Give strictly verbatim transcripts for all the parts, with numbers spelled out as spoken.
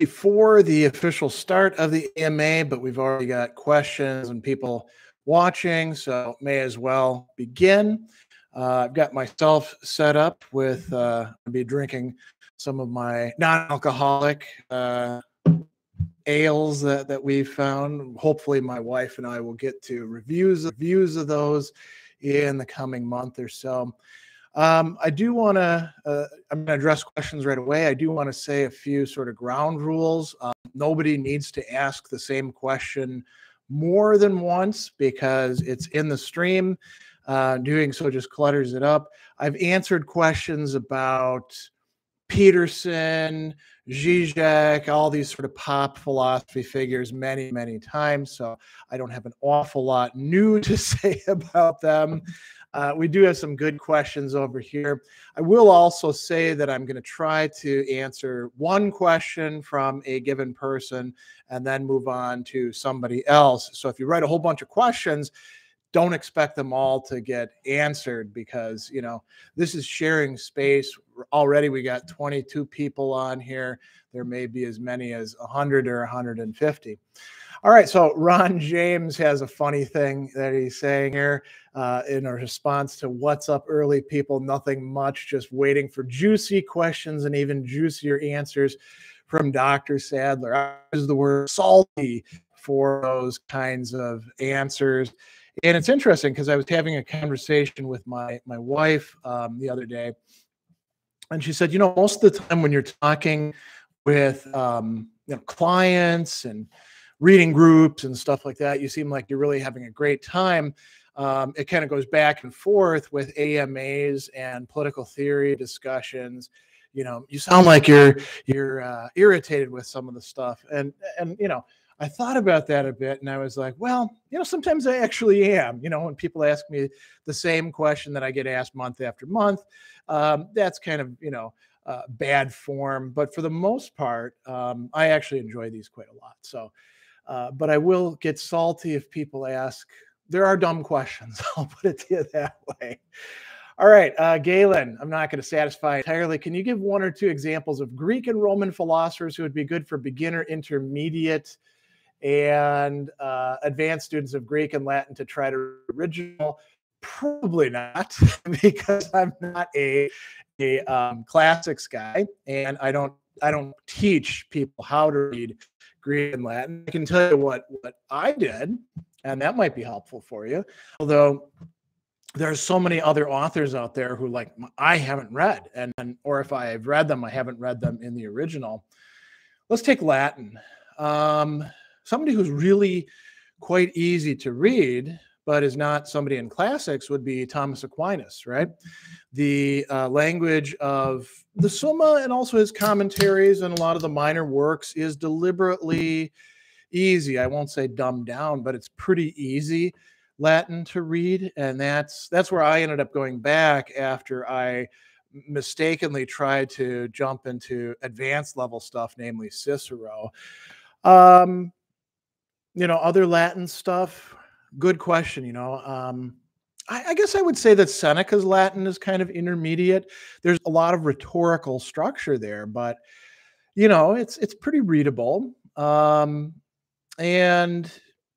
Before the official start of the A M A, but we've already got questions and people watching, so may as well begin. Uh, I've got myself set up with, uh, I'll be drinking some of my non-alcoholic uh, ales that, that we've found. Hopefully my wife and I will get to reviews, reviews of those in the coming month or so. Um, I do want to, uh, I'm going to address questions right away. I do want to say a few sort of ground rules. Um, nobody needs to ask the same question more than once because it's in the stream. Uh, doing so just clutters it up. I've answered questions about Peterson, Zizek, all these sort of pop philosophy figures many, many times. So I don't have an awful lot new to say about them. Uh, we do have some good questions over here. I will also say that I'm going to try to answer one question from a given person and then move on to somebody else. So if you write a whole bunch of questions, don't expect them all to get answered because, you know, this is sharing space. Already we got twenty-two people on here. There may be as many as one hundred or one hundred fifty. All right, so Ron James has a funny thing that he's saying here uh, in a response to what's up early people, nothing much, just waiting for juicy questions and even juicier answers from Doctor Sadler. I use the word salty for those kinds of answers. And it's interesting because I was having a conversation with my, my wife um, the other day, and she said, you know, most of the time when you're talking with um, you know, clients and reading groups and stuff like that, you seem like you're really having a great time. Um, it kind of goes back and forth with A M As and political theory discussions. You know, you sound like you're you're uh, irritated with some of the stuff. And, and you know, I thought about that a bit, and I was like, well, you know, sometimes I actually am. You know, when people ask me the same question that I get asked month after month, um, that's kind of, you know, uh, bad form. But for the most part, um, I actually enjoy these quite a lot. So. Uh, but I will get salty if people ask. There are dumb questions. I'll put it to you that way. All right, uh, Galen, I'm not going to satisfy entirely. Can you give one or two examples of Greek and Roman philosophers who would be good for beginner, intermediate, and uh, advanced students of Greek and Latin to try to original? Probably not, because I'm not a, a um, classics guy, and I don't I don't teach people how to read Greek and Latin. I can tell you what, what I did, and that might be helpful for you. Although there's so many other authors out there who, like, I haven't read, and, and or if I've read them, I haven't read them in the original. Let's take Latin. Um, somebody who's really quite easy to read, but is not somebody in classics, would be Thomas Aquinas, right? The uh, language of the Summa and also his commentaries and a lot of the minor works is deliberately easy. I won't say dumbed down, but it's pretty easy Latin to read. And that's that's where I ended up going back after I mistakenly tried to jump into advanced level stuff, namely Cicero. Um, you know, other Latin stuff. Good question. You know, um, I, I guess I would say that Seneca's Latin is kind of intermediate. There's a lot of rhetorical structure there, but, you know, it's it's pretty readable. Um, and,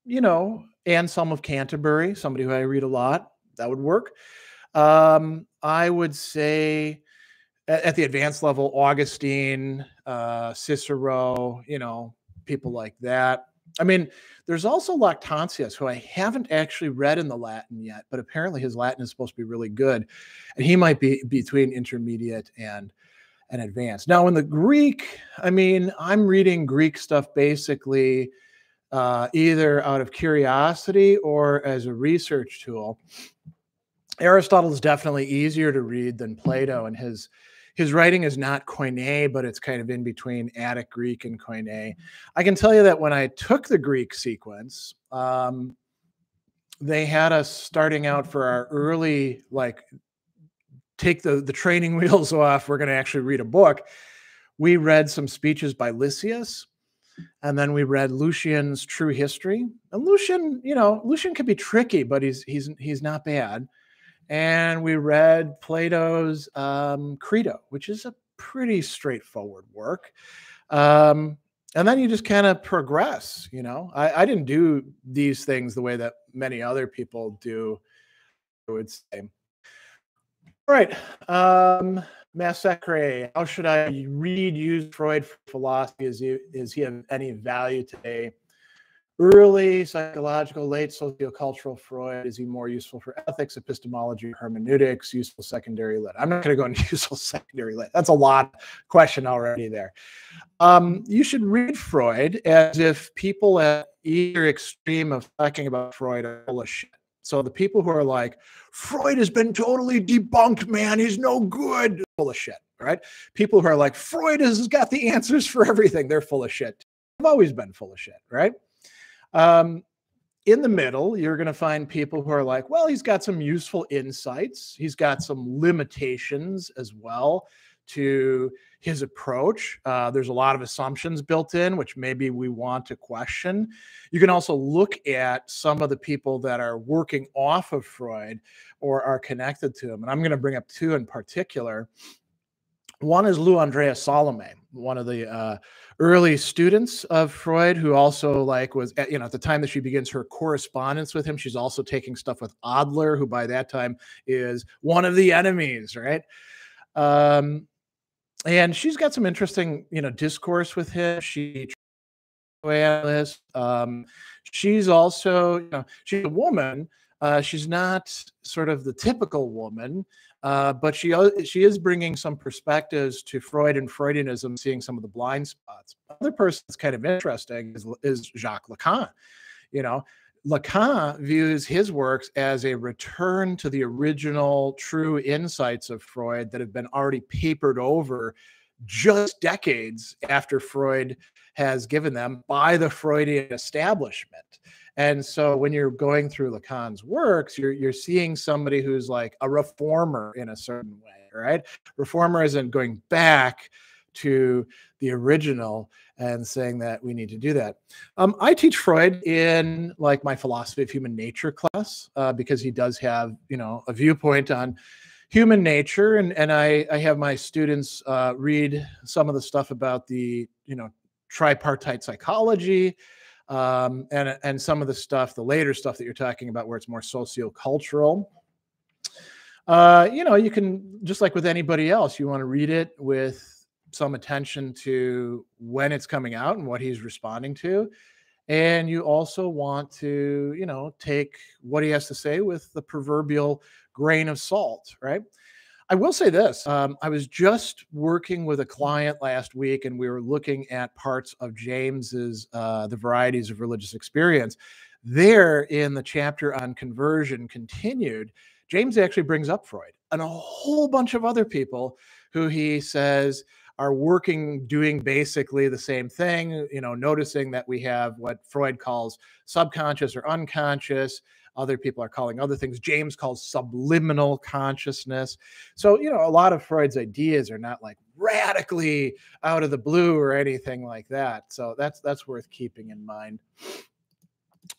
you know, Anselm of Canterbury, somebody who I read a lot, that would work. Um, I would say at, at the advanced level, Augustine, uh, Cicero, you know, people like that. I mean, there's also Lactantius, who I haven't actually read in the Latin yet, but apparently his Latin is supposed to be really good. And he might be between intermediate and, and advanced. Now, in the Greek, I mean, I'm reading Greek stuff basically uh, either out of curiosity or as a research tool. Aristotle is definitely easier to read than Plato, and his His writing is not Koine, but it's kind of in between Attic Greek and Koine. I can tell you that when I took the Greek sequence, um, they had us starting out for our early, like, take the, the training wheels off, we're going to actually read a book. We read some speeches by Lysias, and then we read Lucian's True History. And Lucian, you know, Lucian can be tricky, but he's, he's, he's not bad. And we read Plato's um, Crito, which is a pretty straightforward work. Um, and then you just kind of progress, you know. I, I didn't do these things the way that many other people do, I would say. All right. Um, Massacre. How should I read, use Freud for philosophy? Is he, is he of any value today? Early psychological, late sociocultural Freud. Is he more useful for ethics, epistemology, hermeneutics, useful secondary lit? I'm not going to go into useful secondary lit. That's a lot of question already there. Um, you should read Freud as if people at either extreme of talking about Freud are full of shit. So the people who are like, Freud has been totally debunked, man, he's no good, full of shit, right? People who are like, Freud has got the answers for everything, they're full of shit. I've always been full of shit, right? Um, in the middle, you're going to find people who are like, well, he's got some useful insights. He's got some limitations as well to his approach. Uh, there's a lot of assumptions built in, which maybe we want to question. You can also look at some of the people that are working off of Freud or are connected to him. And I'm going to bring up two in particular. One is Lou Andrea Salome, one of the uh, early students of Freud, who also like was, at, you know, at the time that she begins her correspondence with him, she's also taking stuff with Adler, who by that time is one of the enemies, right? Um, and she's got some interesting, you know, discourse with him. She um, she's also, you know, she's a woman. Uh, she's not sort of the typical woman. Uh, but she she is bringing some perspectives to Freud and Freudianism, seeing some of the blind spots. Another person that's kind of interesting is, is Jacques Lacan. You know, Lacan views his works as a return to the original true insights of Freud that have been already papered over just decades after Freud has given them by the Freudian establishment. And so when you're going through Lacan's works, you're, you're seeing somebody who's like a reformer in a certain way, right? Reformer isn't going back to the original and saying that we need to do that. Um, I teach Freud in like my philosophy of human nature class uh, because he does have, you know, a viewpoint on human nature. And, and I, I have my students uh, read some of the stuff about the, you know, tripartite psychology, Um, and, and some of the stuff, the later stuff that you're talking about where it's more sociocultural. Uh, you know, you can, just like with anybody else, you want to read it with some attention to when it's coming out and what he's responding to. And you also want to, you know, take what he has to say with the proverbial grain of salt, right? I will say this. Um, I was just working with a client last week, and we were looking at parts of James's uh, The Varieties of Religious Experience. There in the chapter on conversion continued, James actually brings up Freud and a whole bunch of other people who he says are working, doing basically the same thing, you know, noticing that we have what Freud calls subconscious or unconscious. Other people are calling other things. James calls subliminal consciousness. So, you know, a lot of Freud's ideas are not like radically out of the blue or anything like that. So that's that's worth keeping in mind.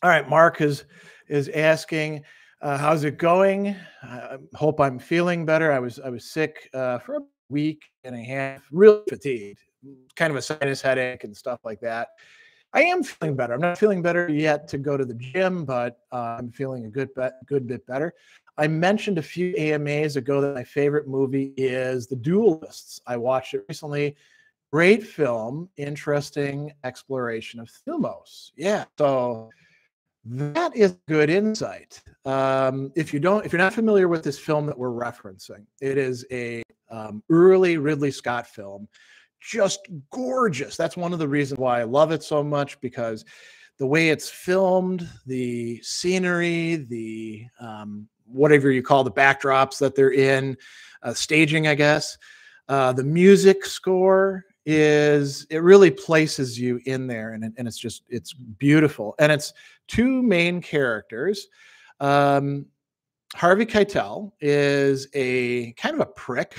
All right, Mark is, is asking, uh, how's it going? I hope I'm feeling better. I was, I was sick uh, for a week and a half, really fatigued, kind of a sinus headache and stuff like that. I am feeling better. I'm not feeling better yet to go to the gym, but uh, I'm feeling a good, be good bit better. I mentioned a few A M As ago that my favorite movie is The Duelists. I watched it recently. Great film, interesting exploration of thumos. Yeah, so that is good insight. Um, if you don't, if you're not familiar with this film that we're referencing, it is a um, early Ridley Scott film. Just gorgeous. That's one of the reasons why I love it so much, because the way it's filmed, the scenery, the um, whatever you call the backdrops that they're in, uh, staging, I guess, uh, the music score is, it really places you in there, and, and it's just, it's beautiful. And it's two main characters. Um, Harvey Keitel is a kind of a prick.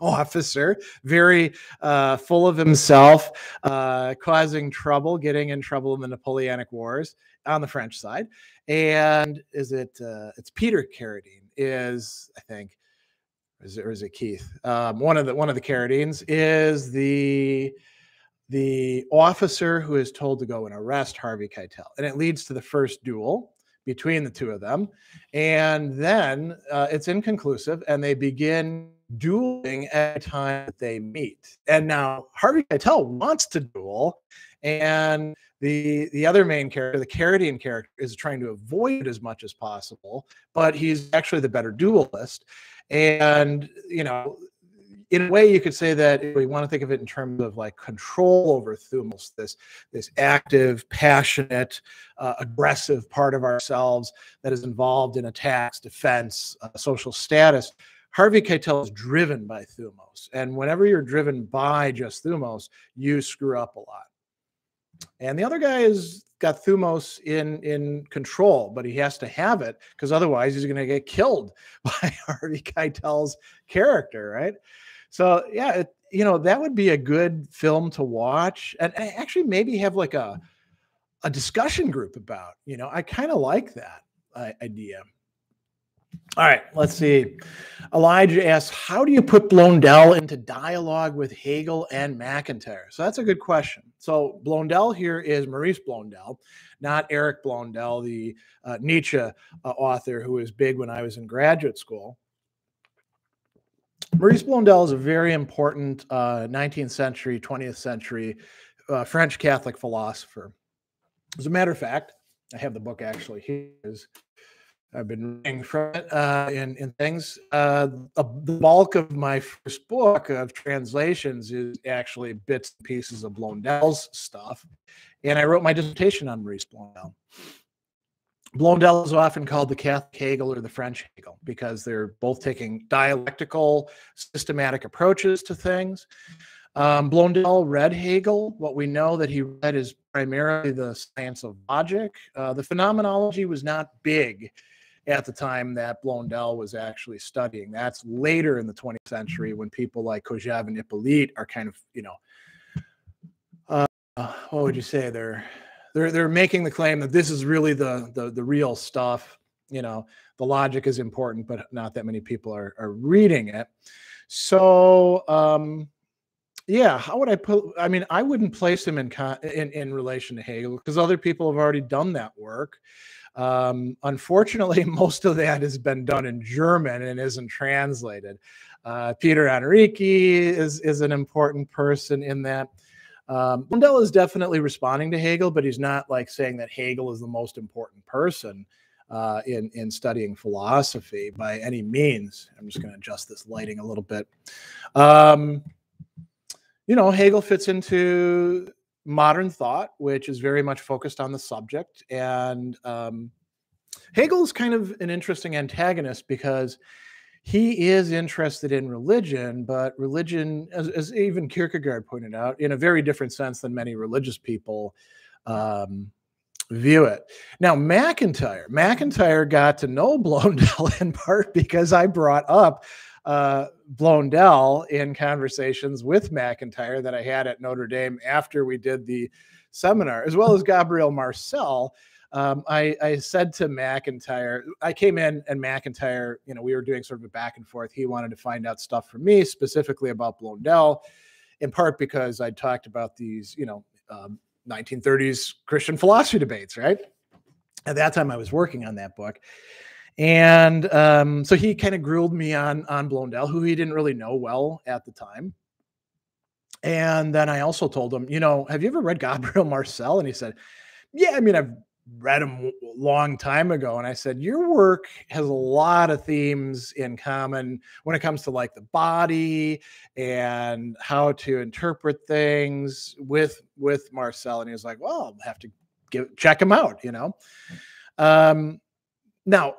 Officer, very uh, full of himself, uh, causing trouble, getting in trouble in the Napoleonic Wars on the French side. And is it, uh, it's Peter Carradine is, I think, is it, or is it Keith? Um, one of the, one of the Carradines is the the officer who is told to go and arrest Harvey Keitel. And it leads to the first duel between the two of them. And then uh, it's inconclusive, and they begin dueling at the time that they meet. And now Harvey Keitel wants to duel, and the the other main character, the Carradine character, is trying to avoid it as much as possible, but he's actually the better duelist. And, you know, in a way, you could say that if we want to think of it in terms of like control over thumos, this, this active, passionate, uh, aggressive part of ourselves that is involved in attacks, defense, uh, social status. Harvey Keitel is driven by thumos. And whenever you're driven by just thumos, you screw up a lot. And the other guy has got thumos in, in control, but he has to have it because otherwise he's going to get killed by Harvey Keitel's character, right? So, yeah, it, you know, that would be a good film to watch and, and actually maybe have like a, a discussion group about. You know, I kind of like that uh, idea. All right, let's see. Elijah asks, how do you put Blondel into dialogue with Hegel and McIntyre? So that's a good question. So Blondel here is Maurice Blondel, not Eric Blondel, the uh, Nietzsche uh, author who was big when I was in graduate school. Maurice Blondel is a very important uh, nineteenth century, twentieth century uh, French Catholic philosopher. As a matter of fact, I have the book actually here. I've been reading from it uh, in, in things. Uh, a, the bulk of my first book of translations is actually bits and pieces of Blondel's stuff. And I wrote my dissertation on Maurice Blondel. Blondel is often called the Catholic Hegel or the French Hegel because they're both taking dialectical, systematic approaches to things. Um, Blondel read Hegel. What we know that he read is primarily the science of logic. Uh, the phenomenology was not big at the time that Blondel was actually studying. That's later in the twentieth century when people like Kojève and Hippolyte are kind of, you know, uh, what would you say? They're, they're, they're making the claim that this is really the, the, the real stuff. You know, the logic is important, but not that many people are, are reading it. So, um, yeah, how would I put, I mean, I wouldn't place him in, in, in relation to Hegel because other people have already done that work. Um, unfortunately, most of that has been done in German and isn't translated. Uh, Peter Enrici is, is an important person in that. Um, Blondel is definitely responding to Hegel, but he's not like saying that Hegel is the most important person uh, in, in studying philosophy by any means. I'm just going to adjust this lighting a little bit. Um, You know, Hegel fits into modern thought, which is very much focused on the subject. And um, Hegel is kind of an interesting antagonist because he is interested in religion, but religion, as, as even Kierkegaard pointed out, in a very different sense than many religious people um, view it. Now, McIntyre. McIntyre got to know Blondel in part because I brought up uh, Blondel in conversations with McIntyre that I had at Notre Dame after we did the seminar, as well as Gabriel Marcel. Um, I, I said to McIntyre, I came in and McIntyre, you know, we were doing sort of a back and forth. He wanted to find out stuff from me specifically about Blondel, in part because I talked about these, you know, um, nineteen thirties Christian philosophy debates, right? At that time I was working on that book. And um, so he kind of grilled me on, on Blondel, who he didn't really know well at the time. And then I also told him, you know, have you ever read Gabriel Marcel? And he said, yeah, I mean, I've read him a long time ago. And I said, your work has a lot of themes in common when it comes to like the body and how to interpret things with, with Marcel. And he was like, well, I'll have to give, check him out, you know? Um, now,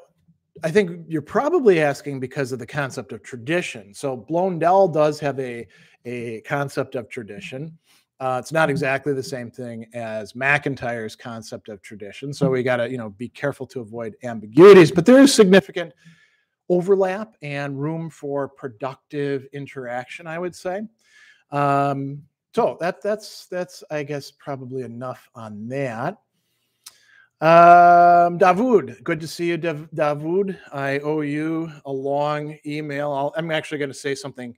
I think you're probably asking because of the concept of tradition. So Blondel does have a, a concept of tradition. Uh, it's not exactly the same thing as McIntyre's concept of tradition. So we got to, you know, be careful to avoid ambiguities, but there is significant overlap and room for productive interaction, I would say. Um, so that, that's, that's, I guess, probably enough on that. Um, Davud, good to see you, Dav Davud. I owe you a long email. I'll, I'm actually going to say something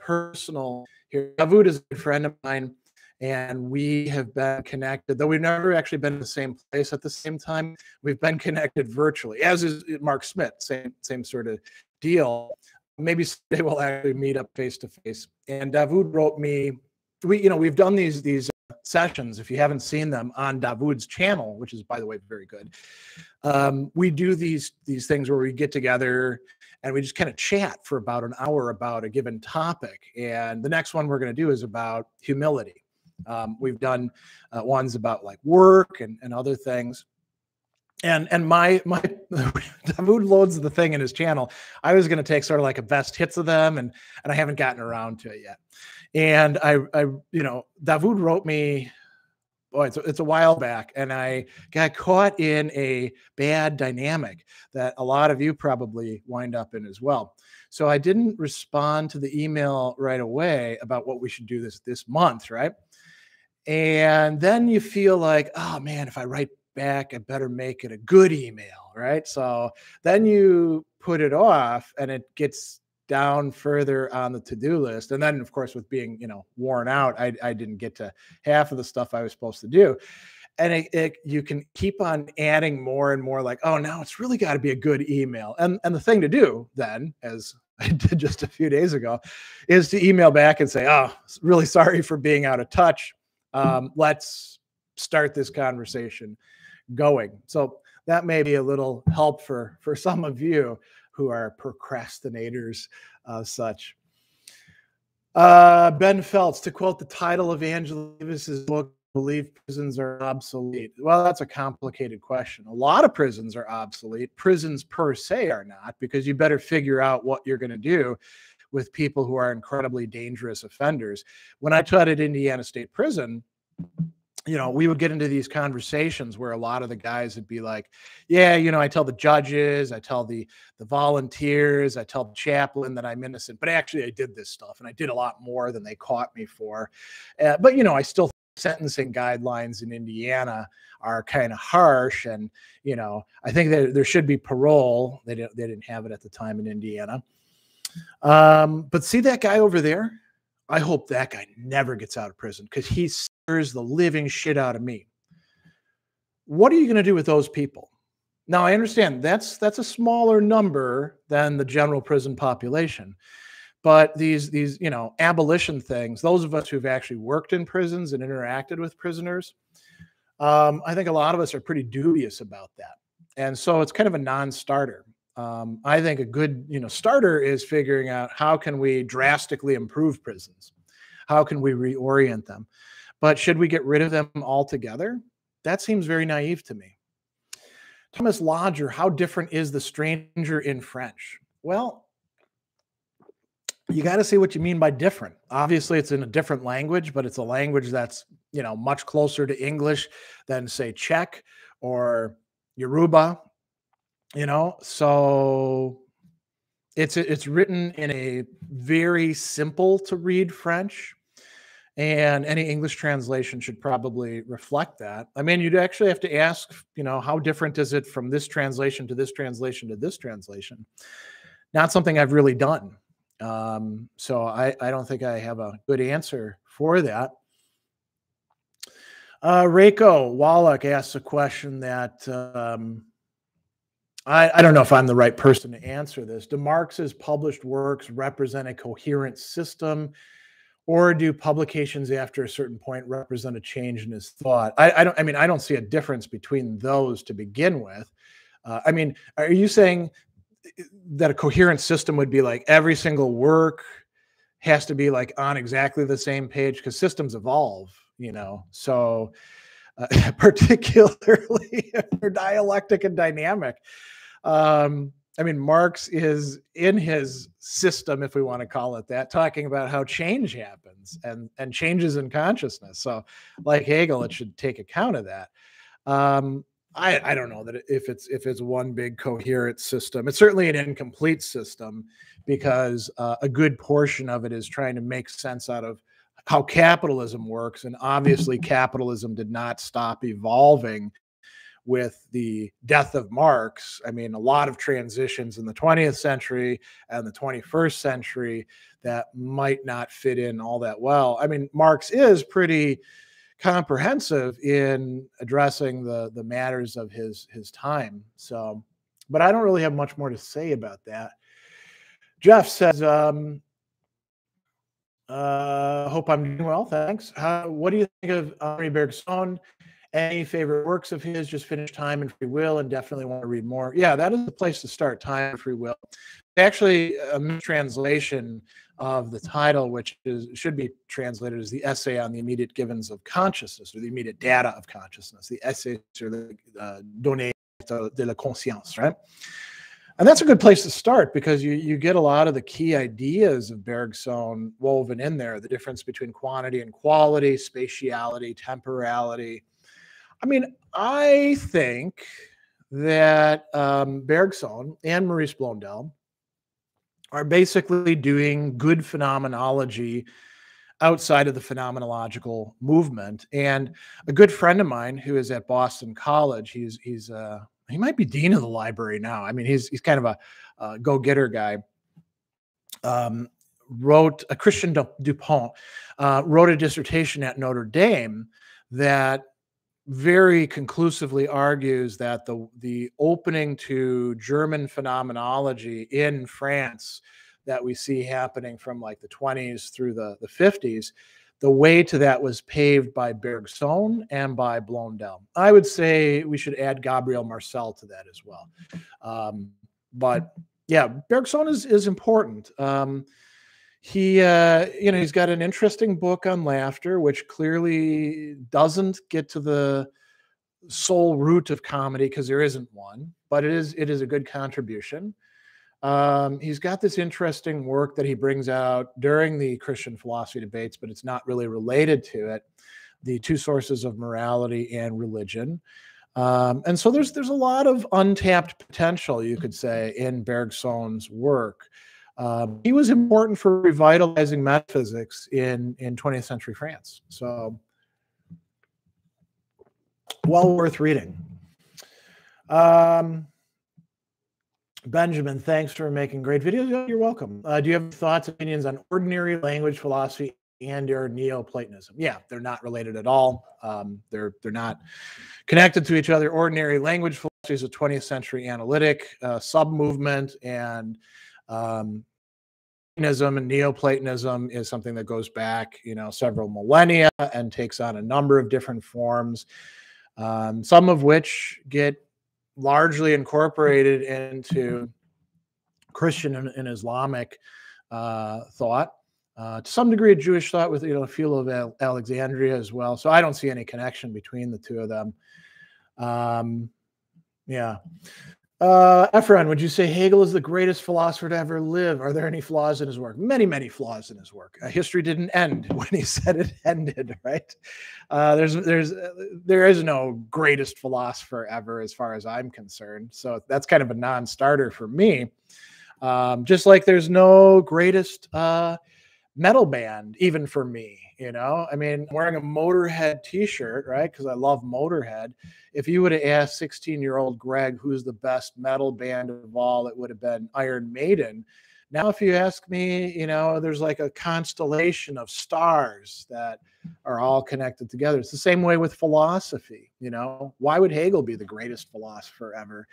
personal here. Davud is a good friend of mine, And we have been connected, though we've never actually been in the same place at the same time. We've been connected virtually, as is Mark Smith, same, same sort of deal. Maybe someday we'll actually meet up face to face. And Dawood wrote me, we, you know, we've done these, these sessions, if you haven't seen them, on Dawood's channel, which is, by the way, very good. Um, we do these, these things where we get together and we just kind of chat for about an hour about a given topic. And the next one we're going to do is about humility. Um, we've done uh, ones about like work and, and other things. And and my my Dawood loads the thing in his channel. I was going to take sort of like a best hits of them, and and I haven't gotten around to it yet. And I I you know, Dawood wrote me, boy, it's a, it's a while back, and I got caught in a bad dynamic that a lot of you probably wind up in as well. So I didn't respond to the email right away about what we should do this this month, right? And then you feel like, oh man, if I write back, I better make it a good email, right? So then you put it off and it gets down further on the to-do list. And then, of course, with being, you know, worn out, I, I didn't get to half of the stuff I was supposed to do. And it, it, you can keep on adding more and more, like, oh, now it's really got to be a good email. And, and the thing to do then, as I did just a few days ago, is to email back and say, oh, really sorry for being out of touch. Um, let's start this conversation going. So that may be a little help for, for some of you who are procrastinators of such. Uh, Ben Phelps, to quote the title of Angela Davis's book, believe prisons are obsolete. Well, that's a complicated question. A lot of prisons are obsolete. Prisons per se are not, because you better figure out what you're going to do with people who are incredibly dangerous offenders. When I taught at Indiana State Prison, you know, we would get into these conversations where a lot of the guys would be like, yeah, you know, I tell the judges, I tell the, the volunteers, I tell the chaplain that I'm innocent, but actually I did this stuff and I did a lot more than they caught me for. Uh, but, you know, I still think sentencing guidelines in Indiana are kind of harsh. And, you know, I think that there should be parole. They didn't, they didn't have it at the time in Indiana. Um, but see that guy over there? I hope that guy never gets out of prison because he's the living shit out of me. What are you going to do with those people? Now, I understand that's that's a smaller number than the general prison population, but these these you know, abolition things, those of us who've actually worked in prisons and interacted with prisoners, um, I think a lot of us are pretty dubious about that, and so it's kind of a non-starter. Um, I think a good you know starter is figuring out how can we drastically improve prisons, how can we reorient them. But should we get rid of them altogether? That seems very naive to me. Thomas Lodger, how different is the stranger in French? Well, you got to see what you mean by different. Obviously, it's in a different language, but it's a language that's, you know, much closer to English than, say, Czech or Yoruba, you know? So it's, it's written in a very simple to read French. And any English translation should probably reflect that. I mean, you'd actually have to ask, you know, how different is it from this translation to this translation to this translation? Not something I've really done. Um, so I, I don't think I have a good answer for that. Uh, Reiko Wallach asks a question that um, I, I don't know if I'm the right person to answer this. Do Marx's published works represent a coherent system? Or do publications after a certain point represent a change in his thought? I, I don't. I mean, I don't see a difference between those to begin with. Uh, I mean, are you saying that a coherent system would be like every single work has to be like on exactly the same page? Because systems evolve, you know. So, uh, particularly if they're dialectic and dynamic. Um, I mean, Marx is in his system, if we want to call it that, talking about how change happens and, and changes in consciousness. So like Hegel, it should take account of that. Um, I, I don't know that if it's, if it's one big coherent system. It's certainly an incomplete system because uh, a good portion of it is trying to make sense out of how capitalism works. And obviously capitalism did not stop evolving with the death of Marx, I mean, a lot of transitions in the twentieth century and the twenty-first century that might not fit in all that well. I mean, Marx is pretty comprehensive in addressing the the matters of his his time. So, but I don't really have much more to say about that. Jeff says, um, uh, hope I'm doing well, thanks. How, what do you think of Henri Bergson? Any favorite works of his? Just finished Time and Free Will and definitely want to read more. Yeah, that is the place to start, Time and Free Will. Actually, a mistranslation of the title, which is, should be translated as The Essay on the Immediate Givens of Consciousness, or the Immediate Data of Consciousness, the Essay sur les uh, données de la conscience, right? And that's a good place to start because you, you get a lot of the key ideas of Bergson woven in there, the difference between quantity and quality, spatiality, temporality. I mean, I think that um, Bergson and Maurice Blondel are basically doing good phenomenology outside of the phenomenological movement. And a good friend of mine who is at Boston College, he's he's uh, he might be dean of the library now. I mean, he's he's kind of a uh, go-getter guy. Um, wrote a uh, Christian Dupont uh, wrote a dissertation at Notre Dame that very conclusively argues that the the opening to German phenomenology in France that we see happening from like the twenties through the, the fifties, the way to that was paved by Bergson and by Blondel. I would say we should add Gabriel Marcel to that as well. Um, but yeah, Bergson is, is important. Um, He, uh, you know, he's got an interesting book on laughter, which clearly doesn't get to the sole root of comedy because there isn't one, but it is it is a good contribution. Um, he's got this interesting work that he brings out during the Christian philosophy debates, but it's not really related to it, The Two Sources of Morality and Religion. Um, and so there's there's a lot of untapped potential, you could say, in Bergson's work. Um, he was important for revitalizing metaphysics in, in twentieth century France. So, well worth reading. Um, Benjamin, thanks for making great videos. You're welcome. Uh, do you have thoughts, opinions on ordinary language philosophy and or Neoplatonism? Yeah, they're not related at all. Um, they're, they're not connected to each other. Ordinary language philosophy is a twentieth century analytic uh, sub-movement, and Um, Platonism and Neoplatonism is something that goes back, you know, several millennia and takes on a number of different forms, um, some of which get largely incorporated into Christian and, and Islamic uh, thought, uh, to some degree Jewish thought with, you know, Philo of Alexandria as well. So I don't see any connection between the two of them. Um, yeah. Uh, Efron, would you say Hegel is the greatest philosopher to ever live? Are there any flaws in his work? Many, many flaws in his work. Uh, history didn't end when he said it ended, right? Uh, there's, there's, uh, there is no greatest philosopher ever as far as I'm concerned. So that's kind of a non-starter for me. Um, just like there's no greatest uh, metal band, even for me, you know? I mean, I'm wearing a Motorhead t-shirt, right? Because I love Motorhead. If you would have asked sixteen-year-old Greg who's the best metal band of all, it would have been Iron Maiden. Now, if you ask me, you know, there's like a constellation of stars that are all connected together. It's the same way with philosophy, you know? Why would Hegel be the greatest philosopher ever?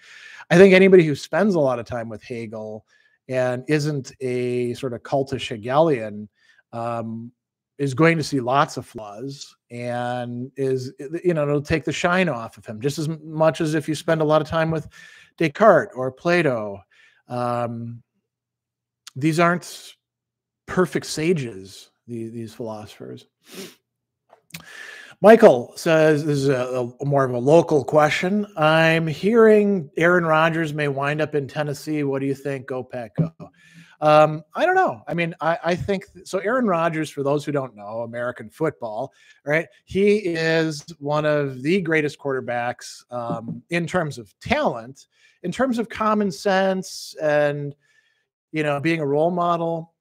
I think anybody who spends a lot of time with Hegel and isn't a sort of cultish Hegelian um, is going to see lots of flaws and is, you know, it'll take the shine off of him just as much as if you spend a lot of time with Descartes or Plato. Um, these aren't perfect sages, these, these philosophers. Michael says, this is a, a more of a local question. I'm hearing Aaron Rodgers may wind up in Tennessee. What do you think? Go Pack, go. Um, I don't know. I mean, I, I think, so Aaron Rodgers, for those who don't know, American football, right? He is one of the greatest quarterbacks um, in terms of talent, in terms of common sense and, you know, being a role model.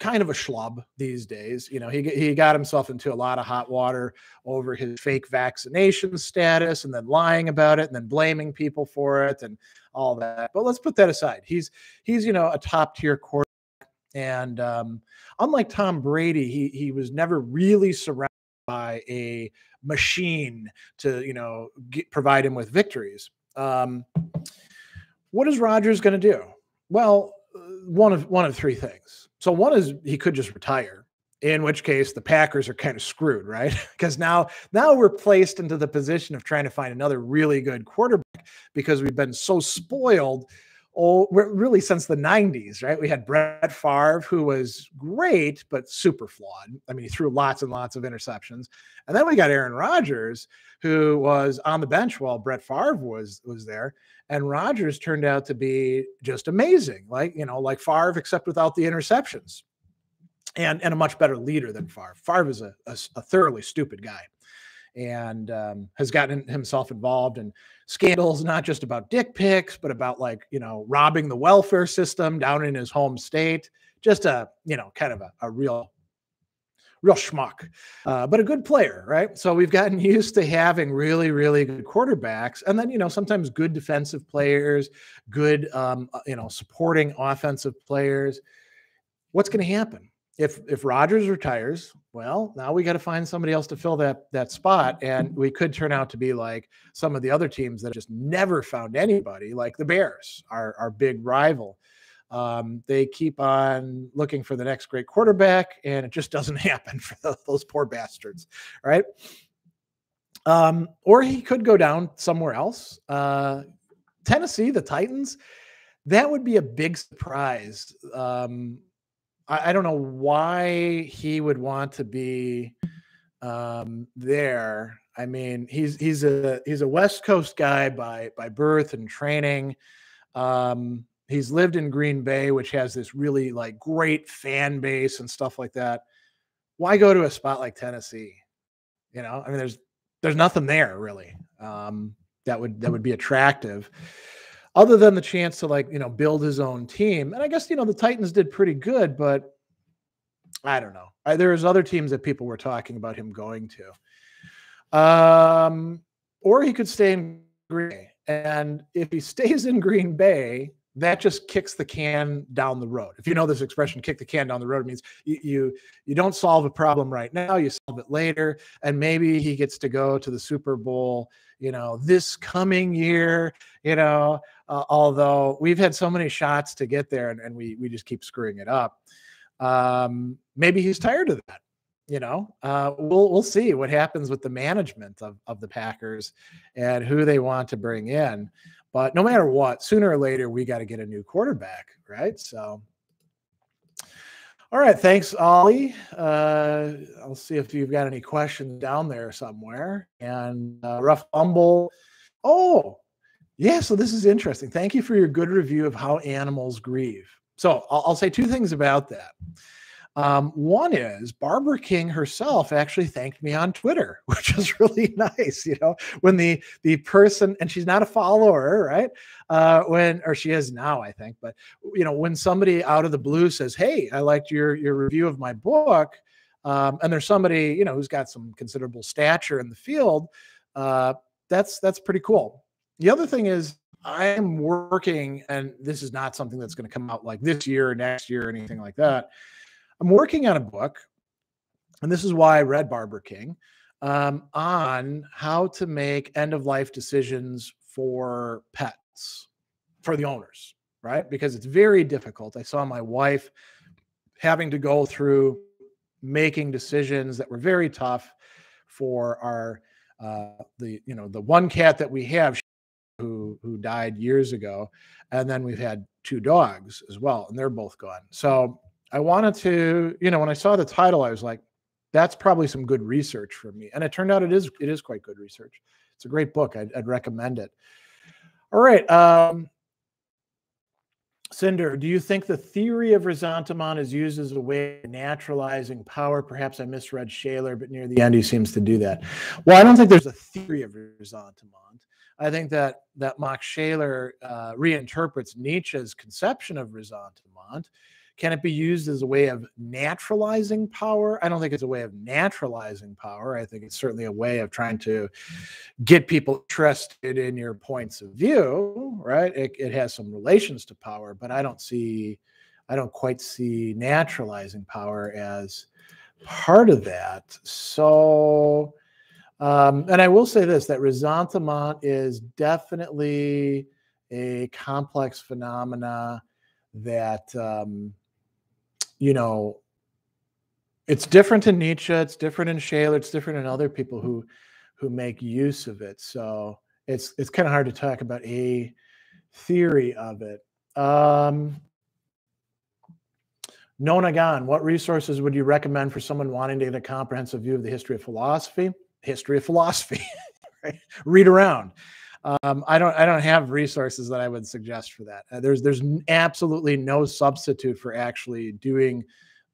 kind of a schlub these days. You know, he, he got himself into a lot of hot water over his fake vaccination status and then lying about it and then blaming people for it and all that. But let's put that aside. He's, he's you know, a top-tier quarterback. And um, unlike Tom Brady, he, he was never really surrounded by a machine to, you know, get, provide him with victories. Um, what is Rodgers going to do? Well, one of one of three things. So one is he could just retire, in which case the Packers are kind of screwed, right? Because now now we're placed into the position of trying to find another really good quarterback because we've been so spoiled. Oh, really since the nineties, right? We had Brett Favre, who was great, but super flawed. I mean, he threw lots and lots of interceptions. And then we got Aaron Rodgers, who was on the bench while Brett Favre was, was there. And Rodgers turned out to be just amazing. Like, you know, like Favre, except without the interceptions, and, and a much better leader than Favre. Favre is a, a, a thoroughly stupid guy. And um, has gotten himself involved in scandals, not just about dick pics, but about like, you know, robbing the welfare system down in his home state. Just a, you know, kind of a, a real, real schmuck, uh, but a good player, right? So we've gotten used to having really, really good quarterbacks and then, you know, sometimes good defensive players, good, um, you know, supporting offensive players. What's going to happen? If if Rodgers retires, well, now we got to find somebody else to fill that that spot, and we could turn out to be like some of the other teams that just never found anybody, like the Bears, our our big rival. Um, they keep on looking for the next great quarterback, and it just doesn't happen for those, those poor bastards, right? Um, or he could go down somewhere else. Uh, Tennessee, the Titans, that would be a big surprise. Um, I don't know why he would want to be um, there. I mean, he's he's a he's a West Coast guy by by birth and training. Um, he's lived in Green Bay, which has this really like great fan base and stuff like that. Why go to a spot like Tennessee? You know, I mean, there's there's nothing there really um, that would that would be attractive. Other than the chance to like, you know, build his own team. And I guess, you know, the Titans did pretty good, but I don't know. I, there was other teams that people were talking about him going to. Um, or he could stay in Green Bay. And if he stays in Green Bay, that just kicks the can down the road. If you know this expression, kick the can down the road, it means you, you, you don't solve a problem right now, you solve it later. And maybe he gets to go to the Super Bowl, you know, this coming year, you know, uh, although we've had so many shots to get there and, and we, we just keep screwing it up. Um, maybe he's tired of that, you know, uh, we'll, we'll see what happens with the management of, of the Packers and who they want to bring in. But no matter what, sooner or later, we got to get a new quarterback, right? So, all right. Thanks, Ollie. Uh, I'll see if you've got any questions down there somewhere. And uh, Rough Humble. Oh, yeah. So this is interesting. Thank you for your good review of How Animals Grieve. So I'll, I'll say two things about that. Um, one is Barbara King herself actually thanked me on Twitter, which is really nice, you know, when the, the person, and she's not a follower, right? Uh, when, or she is now, I think, but you know, when somebody out of the blue says, hey, I liked your, your review of my book. Um, and there's somebody, you know, who's got some considerable stature in the field. Uh, that's, that's pretty cool. The other thing is I am working, and this is not something that's going to come out like this year or next year or anything like that. I'm working on a book, and this is why I read Barbara King, um, on how to make end-of-life decisions for pets, for the owners, right? Because it's very difficult. I saw my wife having to go through making decisions that were very tough for our, uh, the you know, the one cat that we have who who died years ago, and then we've had two dogs as well, and they're both gone. So I wanted to, you know, when I saw the title, I was like, that's probably some good research for me. And it turned out it is, it is quite good research. It's a great book. I'd, I'd recommend it. All right. Um, Cinder, do you think the theory of Resentiment is used as a way of naturalizing power? Perhaps I misread Shaler, but near the end, he seems to do that. Well, I don't think there's a theory of Resentiment. I think that, that Max Shaler uh, reinterprets Nietzsche's conception of Resentiment. Can it be used as a way of naturalizing power? I don't think it's a way of naturalizing power. I think it's certainly a way of trying to get people interested in your points of view, right? It, it has some relations to power, but I don't see, I don't quite see naturalizing power as part of that. So, um, and I will say this, that ressentiment is definitely a complex phenomena that, um, you know, it's different in Nietzsche, it's different in Shaler, it's different in other people who who make use of it. So it's it's kind of hard to talk about a theory of it. Um, Nonagon, what resources would you recommend for someone wanting to get a comprehensive view of the history of philosophy? History of philosophy, right? Read around. Um, I don't. I don't have resources that I would suggest for that. Uh, there's there's absolutely no substitute for actually doing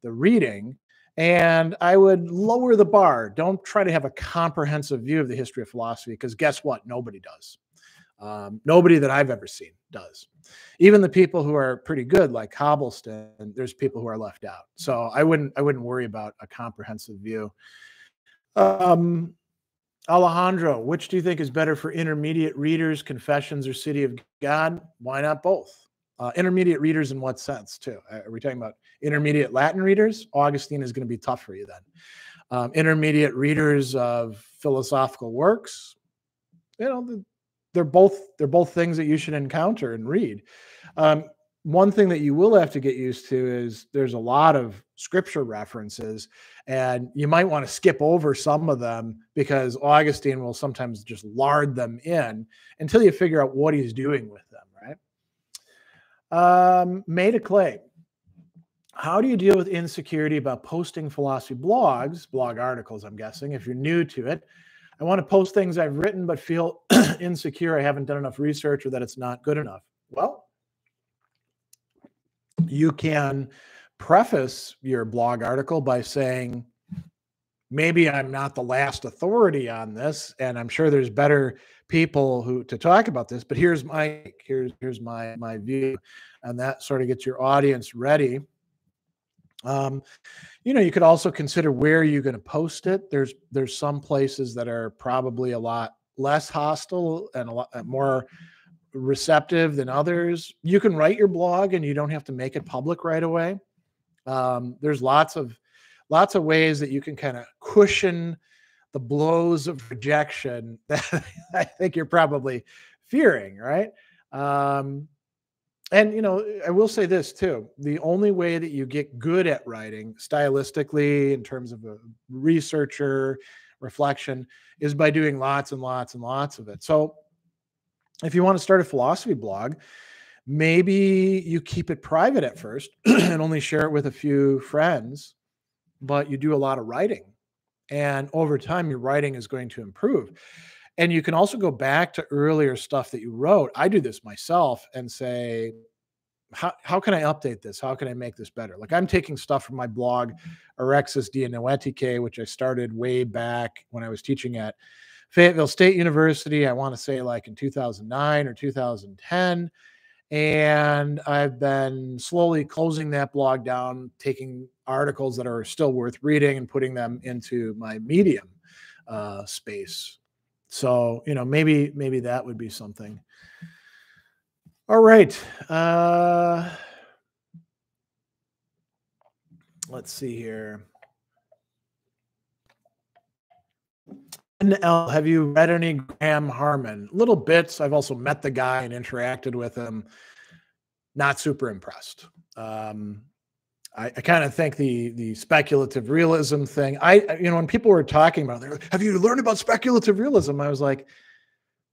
the reading, and I would lower the bar. Don't try to have a comprehensive view of the history of philosophy, because guess what? Nobody does. Um, nobody that I've ever seen does. Even the people who are pretty good, like Hobbleston, there's people who are left out. So I wouldn't. I wouldn't worry about a comprehensive view. Um, Alejandro, which do you think is better for intermediate readers, Confessions or City of God? Why not both? Uh, intermediate readers in what sense, too? Are we talking about intermediate Latin readers? Augustine is going to be tough for you then. Um, intermediate readers of philosophical works, you know, they're both, they're both things that you should encounter and read. Um, one thing that you will have to get used to is there's a lot of scripture references, and you might want to skip over some of them because Augustine will sometimes just lard them in until you figure out what he's doing with them, right? Um, Maida Clay, how do you deal with insecurity about posting philosophy blogs, blog articles, I'm guessing, if you're new to it? I want to post things I've written but feel insecure I haven't done enough research or that it's not good enough. Well, you can preface your blog article by saying, maybe I'm not the last authority on this, and I'm sure there's better people who to talk about this, but here's my here's here's my my view. And that sort of gets your audience ready. Um, you know, you could also consider where you're going to post it. There's there's some places that are probably a lot less hostile and a lot more receptive than others. You can write your blog and you don't have to make it public right away. Um, there's lots of lots of ways that you can kind of cushion the blows of rejection that I think you're probably fearing, right? Um, and, you know, I will say this too. The only way that you get good at writing stylistically in terms of a researcher reflection is by doing lots and lots and lots of it. So if you want to start a philosophy blog, maybe you keep it private at first and only share it with a few friends, but you do a lot of writing. And over time, your writing is going to improve. And you can also go back to earlier stuff that you wrote. I do this myself and say, how, how can I update this? How can I make this better? Like, I'm taking stuff from my blog, Erexis Dianoetike, which I started way back when I was teaching at Fayetteville State University, I want to say like in two thousand nine or two thousand ten. And I've been slowly closing that blog down, taking articles that are still worth reading and putting them into my Medium uh, space. So, you know, maybe, maybe that would be something. All right. Uh, let's see here. L, have you read any Graham Harmon? Little bits. I've also met the guy and interacted with him. Not super impressed. Um, I, I kind of think the the speculative realism thing. I you know when people were talking about it, have you learned about speculative realism? I was like,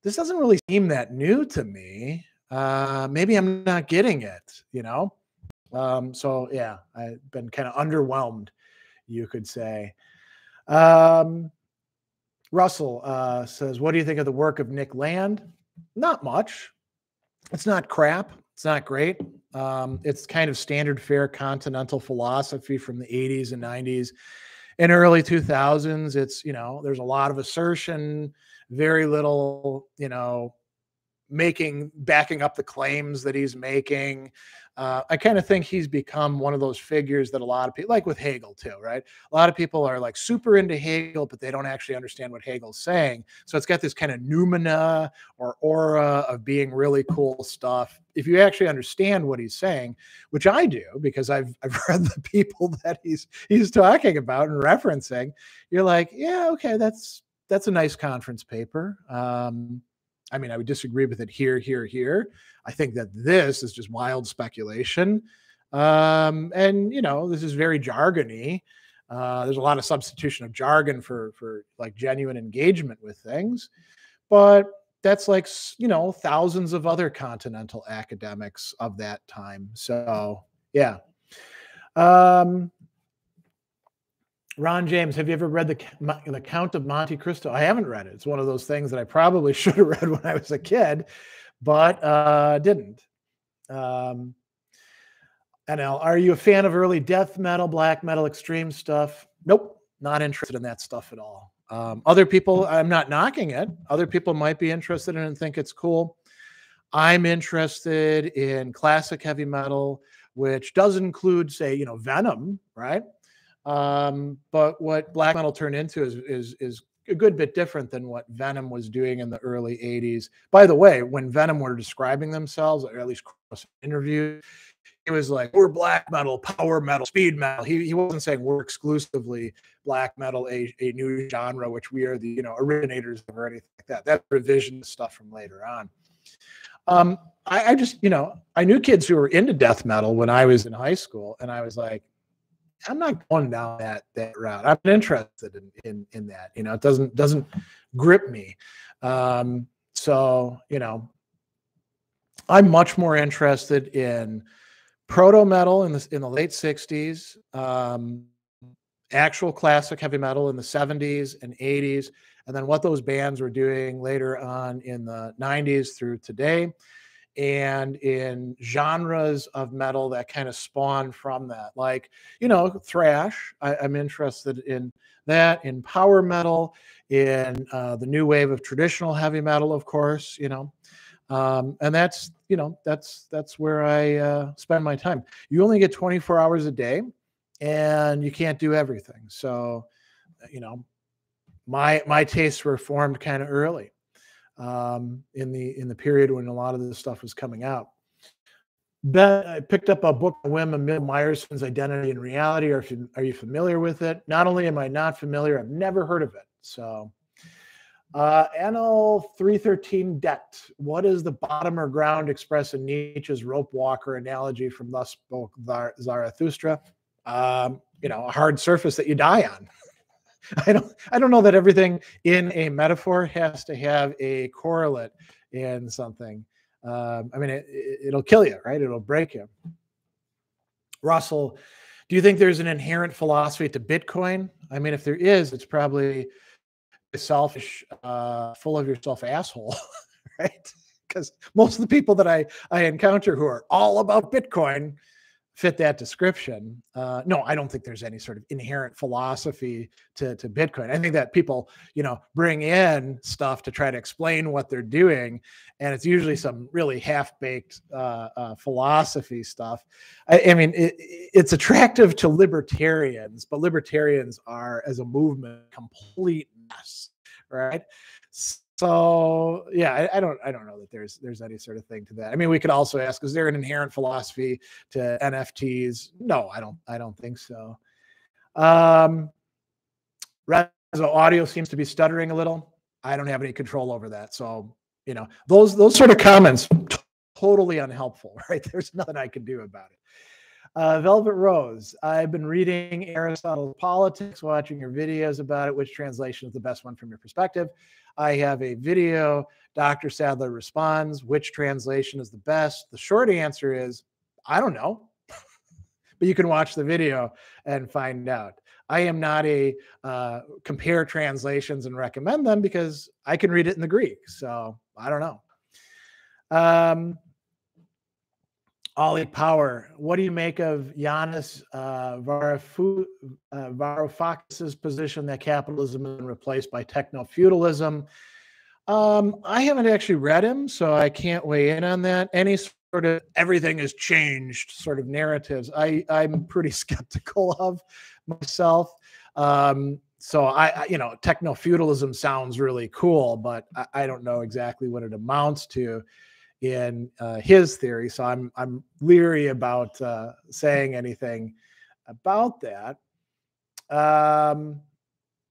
this doesn't really seem that new to me. Uh, maybe I'm not getting it. You know. Um, so yeah, I've been kind of underwhelmed, you could say. Um, Russell uh, says, what do you think of the work of Nick Land? Not much. It's not crap. It's not great. Um, it's kind of standard fare continental philosophy from the eighties and nineties and early two thousands. It's, you know, there's a lot of assertion, very little, you know, making, backing up the claims that he's making. Uh, I kind of think he's become one of those figures that a lot of people, like with Hegel too, right? A lot of people are like super into Hegel, but they don't actually understand what Hegel's saying. So it's got this kind of noumena or aura of being really cool stuff. If you actually understand what he's saying, which I do because I've, I've read the people that he's, he's talking about and referencing, you're like, yeah, okay, that's, that's a nice conference paper. Um, I mean, I would disagree with it here, here, here. I think that this is just wild speculation. Um, and, you know, this is very jargony. Uh, there's a lot of substitution of jargon for, for like genuine engagement with things. But that's like, you know, thousands of other continental academics of that time. So, yeah. Um, Ron James, have you ever read the, the Count of Monte Cristo? I haven't read it. It's one of those things that I probably should have read when I was a kid, but uh, didn't. Um, N L, are you a fan of early death metal, black metal, extreme stuff? Nope, not interested in that stuff at all. Um, other people, I'm not knocking it. Other people might be interested in it and think it's cool. I'm interested in classic heavy metal, which does include, say, you know, Venom, right? Um, but what black metal turned into is, is, is a good bit different than what Venom was doing in the early eighties. By the way, when Venom were describing themselves, or at least cross interviews, it was like, we're black metal, power metal, speed metal. He, he wasn't saying we're exclusively black metal, a, a new genre, which we are the, you know, originators of or anything like that. That's revision stuff from later on. Um, I, I just, you know, I knew kids who were into death metal when I was in high school, and I was like, I'm not going down that, that route. I'm not interested in, in, in that, you know, it doesn't, doesn't grip me. Um, so, you know, I'm much more interested in proto metal in the, in the late sixties, um, actual classic heavy metal in the seventies and eighties, and then what those bands were doing later on in the nineties through today, and in genres of metal that kind of spawn from that, like, you know, thrash. I, I'm interested in that, in power metal, in uh, the new wave of traditional heavy metal, of course, you know, um, and that's, you know, that's, that's where I uh, spend my time. You only get twenty-four hours a day and you can't do everything. So, you know, my, my tastes were formed kind of early. Um, in the in the period when a lot of this stuff was coming out. Ben, I picked up a book by William Myerson's Identity and Reality. Are you, are you familiar with it? Not only am I not familiar, I've never heard of it. So, uh, N L three thirteen debt. What is the bottom or ground expressed in Nietzsche's rope walker analogy from Thus Spoke Zarathustra? Um, you know, a hard surface that you die on. I don't, I don't know that everything in a metaphor has to have a correlate in something. Um, I mean, it, it, it'll kill you, right? It'll break you. Russell, do you think there's an inherent philosophy to Bitcoin? I mean, if there is, it's probably a selfish, uh, full of yourself asshole, right? Because most of the people that I, I encounter who are all about Bitcoin fit that description. Uh, no, I don't think there's any sort of inherent philosophy to, to Bitcoin. I think that people, you know, bring in stuff to try to explain what they're doing, and it's usually some really half-baked uh, uh, philosophy stuff. I, I mean, it, it's attractive to libertarians, but libertarians are, as a movement, complete mess, right? So yeah, I, I don't, I don't know that there's, there's any sort of thing to that. I mean, we could also ask, is there an inherent philosophy to N F Ts? No, I don't, I don't think so. Um, so audio seems to be stuttering a little. I don't have any control over that. So, you know, those, those sort of comments, totally unhelpful, right? There's nothing I can do about it. Uh, Velvet Rose, I've been reading Aristotle's Politics, watching your videos about it. Which translation is the best one from your perspective? I have a video, Doctor Sadler Responds, which translation is the best? The short answer is, I don't know, but you can watch the video and find out. I am not a uh, compare translations and recommend them because I can read it in the Greek, so I don't know. Um, Ollie Power, what do you make of Yanis uh, Varoufakis' uh, Varoufakis's position that capitalism is replaced by techno-feudalism? Um, I haven't actually read him, so I can't weigh in on that. Any sort of everything has changed sort of narratives, I, I'm pretty skeptical of myself. Um, so I, I you know, techno-feudalism sounds really cool, but I, I don't know exactly what it amounts to in uh, his theory. So I'm, I'm leery about uh, saying anything about that. Um,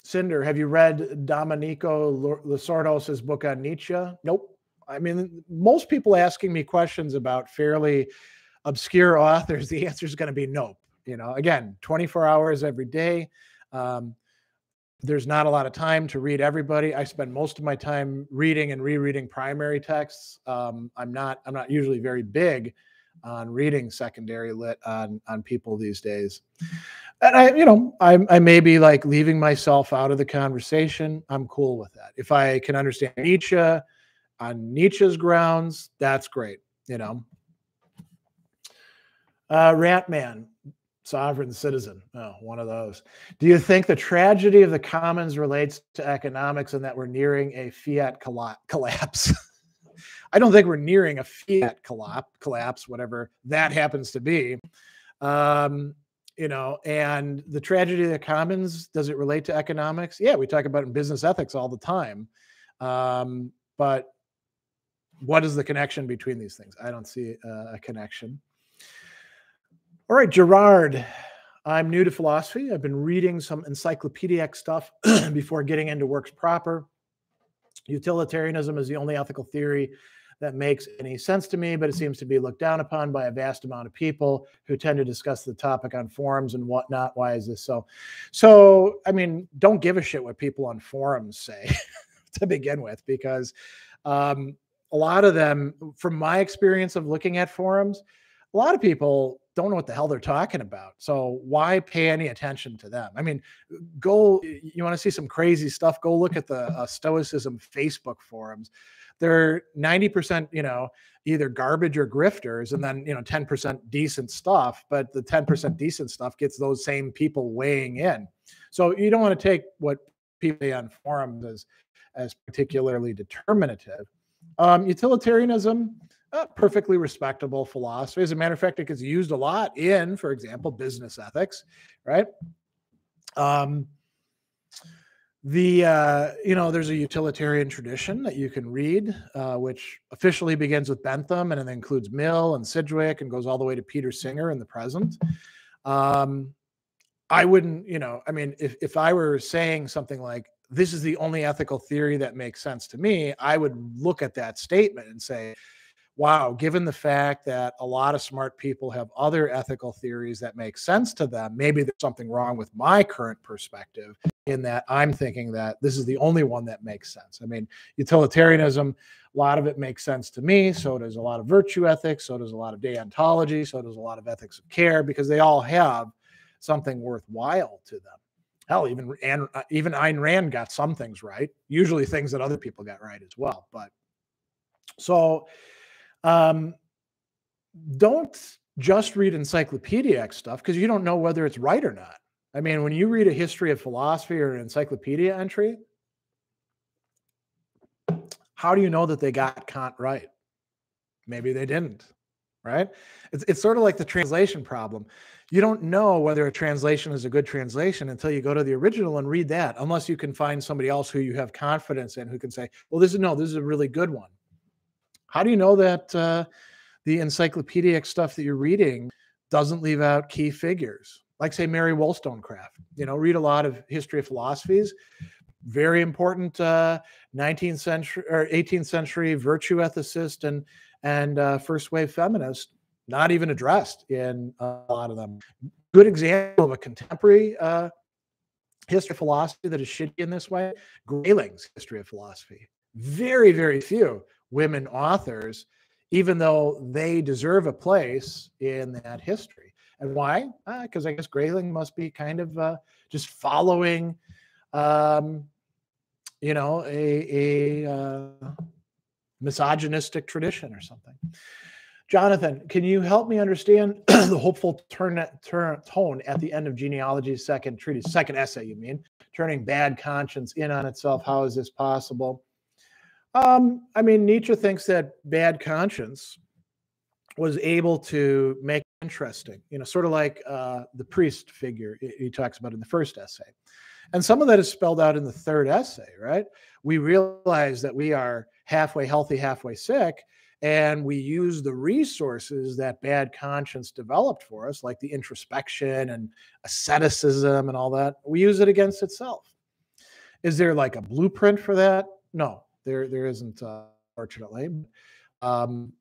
Cinder, have you read Domenico Lisordos's book on Nietzsche? Nope. I mean, most people asking me questions about fairly obscure authors, the answer is going to be nope. You know, again, twenty-four hours every day. Um, there's not a lot of time to read everybody. I spend most of my time reading and rereading primary texts. Um, I'm not, I'm not usually very big on reading secondary lit on, on people these days. And I, you know, I, I may be like leaving myself out of the conversation. I'm cool with that. If I can understand Nietzsche on Nietzsche's grounds, that's great. You know, uh, Ratman, sovereign citizen. Oh, one of those. Do you think the tragedy of the commons relates to economics and that we're nearing a fiat collapse? I don't think we're nearing a fiat collapse, whatever that happens to be. Um, you know, and the tragedy of the commons, does it relate to economics? Yeah, we talk about it in business ethics all the time. Um, but what is the connection between these things? I don't see a, a connection. All right, Gerard, I'm new to philosophy. I've been reading some encyclopedic stuff before getting into works proper. Utilitarianism is the only ethical theory that makes any sense to me, but it seems to be looked down upon by a vast amount of people who tend to discuss the topic on forums and whatnot. Why is this so? So, I mean, don't give a shit what people on forums say to begin with, because um, a lot of them, from my experience of looking at forums, a lot of people don't know what the hell they're talking about. So why pay any attention to them? I mean, go, you want to see some crazy stuff, go look at the uh, Stoicism Facebook forums. They're ninety percent, you know, either garbage or grifters, and then, you know, ten percent decent stuff, but the ten percent decent stuff gets those same people weighing in. So you don't want to take what people say on forums as, as particularly determinative. Um, utilitarianism, Uh, perfectly respectable philosophy. As a matter of fact, it gets used a lot in, for example, business ethics, right? Um, the, uh, you know, there's a utilitarian tradition that you can read, uh, which officially begins with Bentham and it includes Mill and Sidgwick and goes all the way to Peter Singer in the present. Um, I wouldn't, you know, I mean, if, if I were saying something like, this is the only ethical theory that makes sense to me, I would look at that statement and say, wow, given the fact that a lot of smart people have other ethical theories that make sense to them, maybe there's something wrong with my current perspective in that I'm thinking that this is the only one that makes sense. I mean, utilitarianism, a lot of it makes sense to me. So does a lot of virtue ethics. So does a lot of deontology. So does a lot of ethics of care, because they all have something worthwhile to them. Hell, even, even Ayn Rand got some things right, usually things that other people got right as well. But so... Um, don't just read encyclopedic stuff because you don't know whether it's right or not. I mean, when you read a history of philosophy or an encyclopedia entry, how do you know that they got Kant right? Maybe they didn't, right? It's, it's sort of like the translation problem. You don't know whether a translation is a good translation until you go to the original and read that, unless you can find somebody else who you have confidence in who can say, well, this is, no, this is a really good one. How do you know that uh, the encyclopedic stuff that you're reading doesn't leave out key figures? Like, say, Mary Wollstonecraft. You know, read a lot of history of philosophies. Very important uh, nineteenth century or eighteenth century virtue ethicist and, and uh, first wave feminist, not even addressed in a lot of them. Good example of a contemporary uh, history of philosophy that is shitty in this way, Grayling's history of philosophy. Very, very few women authors, even though they deserve a place in that history. And why? Because uh, I guess Grayling must be kind of uh, just following, um, you know, a, a uh, misogynistic tradition or something. Jonathan, can you help me understand the hopeful turn, turn, tone at the end of genealogy's second treatise, second essay, you mean, turning bad conscience in on itself? How is this possible? Um, I mean, Nietzsche thinks that bad conscience was able to make it interesting, you know, sort of like uh, the priest figure he talks about in the first essay. And some of that is spelled out in the third essay, right? We realize that we are halfway healthy, halfway sick, and we use the resources that bad conscience developed for us, like the introspection and asceticism and all that. We use it against itself. Is there like a blueprint for that? No, there there isn't, uh, fortunately. Um,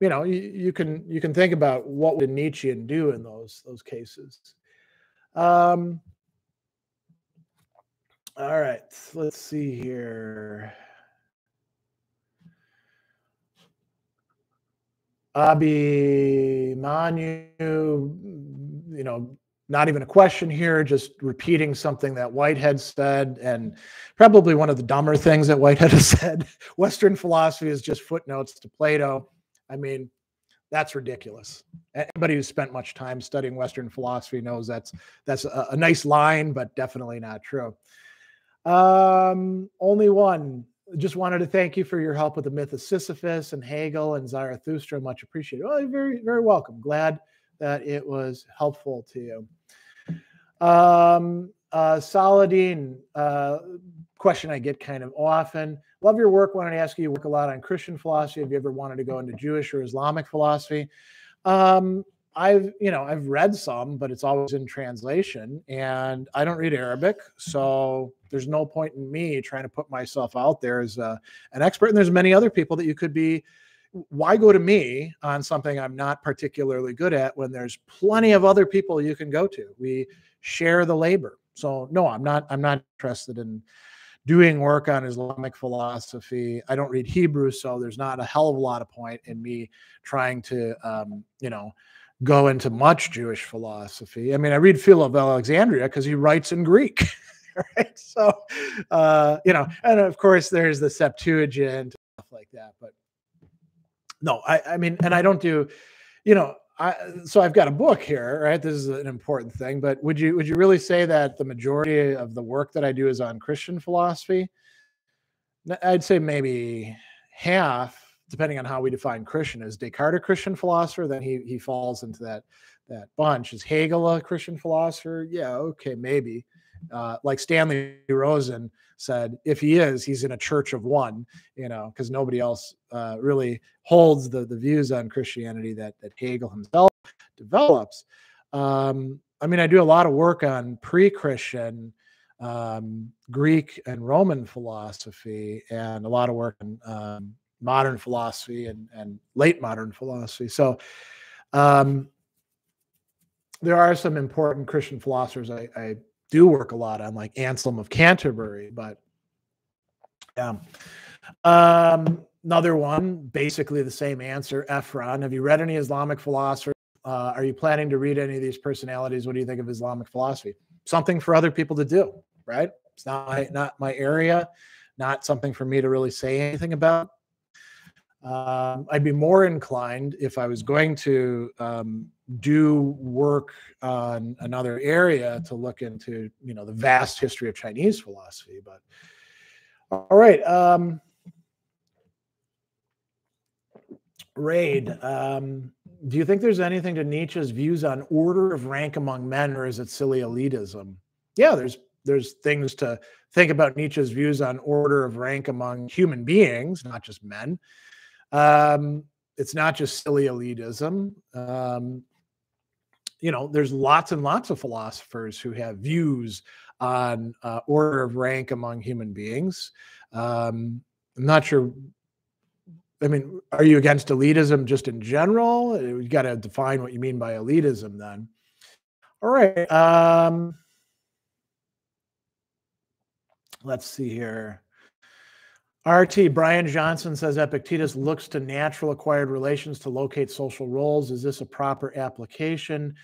you know, you, you can you can think about what would Nietzsche do in those those cases. Um, all right, let's see here. Abi Manu, you know, not even a question here, just repeating something that Whitehead said, and probably one of the dumber things that Whitehead has said. Western philosophy is just footnotes to Plato. I mean, that's ridiculous. Anybody who's spent much time studying Western philosophy knows that's that's a, a nice line, but definitely not true. Um, only one. Just wanted to thank you for your help with the myth of Sisyphus and Hegel and Zarathustra. Much appreciated. Well, you're very, very welcome. Glad that it was helpful to you. Um, uh, Saladin, uh, question I get kind of often. Love your work. Wanted to ask you, you work a lot on Christian philosophy. Have you ever wanted to go into Jewish or Islamic philosophy? Um, I've, you know, I've read some, but it's always in translation, and I don't read Arabic, so there's no point in me trying to put myself out there as a, an expert. And there's many other people that you could be. Why go to me on something I'm not particularly good at when there's plenty of other people you can go to? We share the labor. So no, I'm not, I'm not interested in doing work on Islamic philosophy. I don't read Hebrew, so there's not a hell of a lot of point in me trying to, um, you know, go into much Jewish philosophy. I mean, I read Philo of Alexandria because he writes in Greek. Right? So, uh, you know, and of course there's the Septuagint, stuff like that. But no, I, I mean, and I don't do, you know, I, so I've got a book here, right? This is an important thing, but would you, would you really say that the majority of the work that I do is on Christian philosophy? I'd say maybe half, depending on how we define Christian. Is Descartes a Christian philosopher? Then he, he falls into that, that bunch. Is Hegel a Christian philosopher? Yeah. Okay. Maybe. Uh, like Stanley Rosen said, if he is, he's in a church of one, you know, because nobody else uh, really holds the, the views on Christianity that, that Hegel himself develops. Um, I mean, I do a lot of work on pre-Christian um, Greek and Roman philosophy, and a lot of work on um, modern philosophy and, and late modern philosophy. So, um, there are some important Christian philosophers I, I do work a lot on, like Anselm of Canterbury, but yeah. Um, another one, basically the same answer, Efron. Have you read any Islamic philosophers? Uh, are you planning to read any of these personalities? What do you think of Islamic philosophy? Something for other people to do, right? It's not my, not my area, not something for me to really say anything about. Um, I'd be more inclined, if I was going to um, do work on another area, to look into, you know, the vast history of Chinese philosophy. But all right, um, Raid, um, do you think there's anything to Nietzsche's views on order of rank among men, or is it silly elitism? Yeah, there's there's things to think about Nietzsche's views on order of rank among human beings, not just men. Um, it's not just silly elitism. Um, you know, there's lots and lots of philosophers who have views on uh, order of rank among human beings. Um, I'm not sure. I mean, are you against elitism just in general? You've got to define what you mean by elitism then. All right. Um, let's see here. R T, Brian Johnson says Epictetus looks to natural acquired relations to locate social roles. Is this a proper application?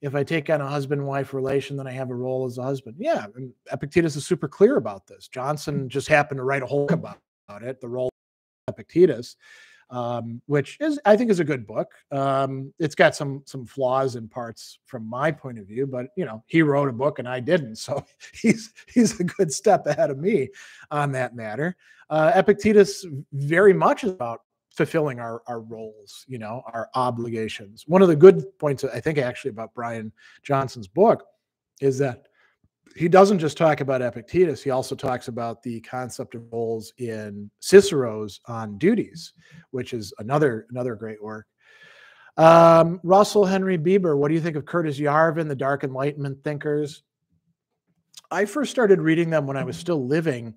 If I take on a husband-wife relation, then I have a role as a husband. Yeah, and Epictetus is super clear about this. Johnson just happened to write a whole book about it, the role of Epictetus. um, which is, I think, is a good book. Um, it's got some some flaws in parts from my point of view, but you know, he wrote a book and I didn't, so he's he's a good step ahead of me on that matter. Uh, Epictetus very much is about fulfilling our, our roles, you know, our obligations. One of the good points, I think, actually about Brian Johnson's book is that he doesn't just talk about Epictetus. He also talks about the concept of roles in Cicero's On Duties, which is another another great work. Um, Russell Henry Bieber, what do you think of Curtis Yarvin, the Dark Enlightenment thinkers? I first started reading them when I was still living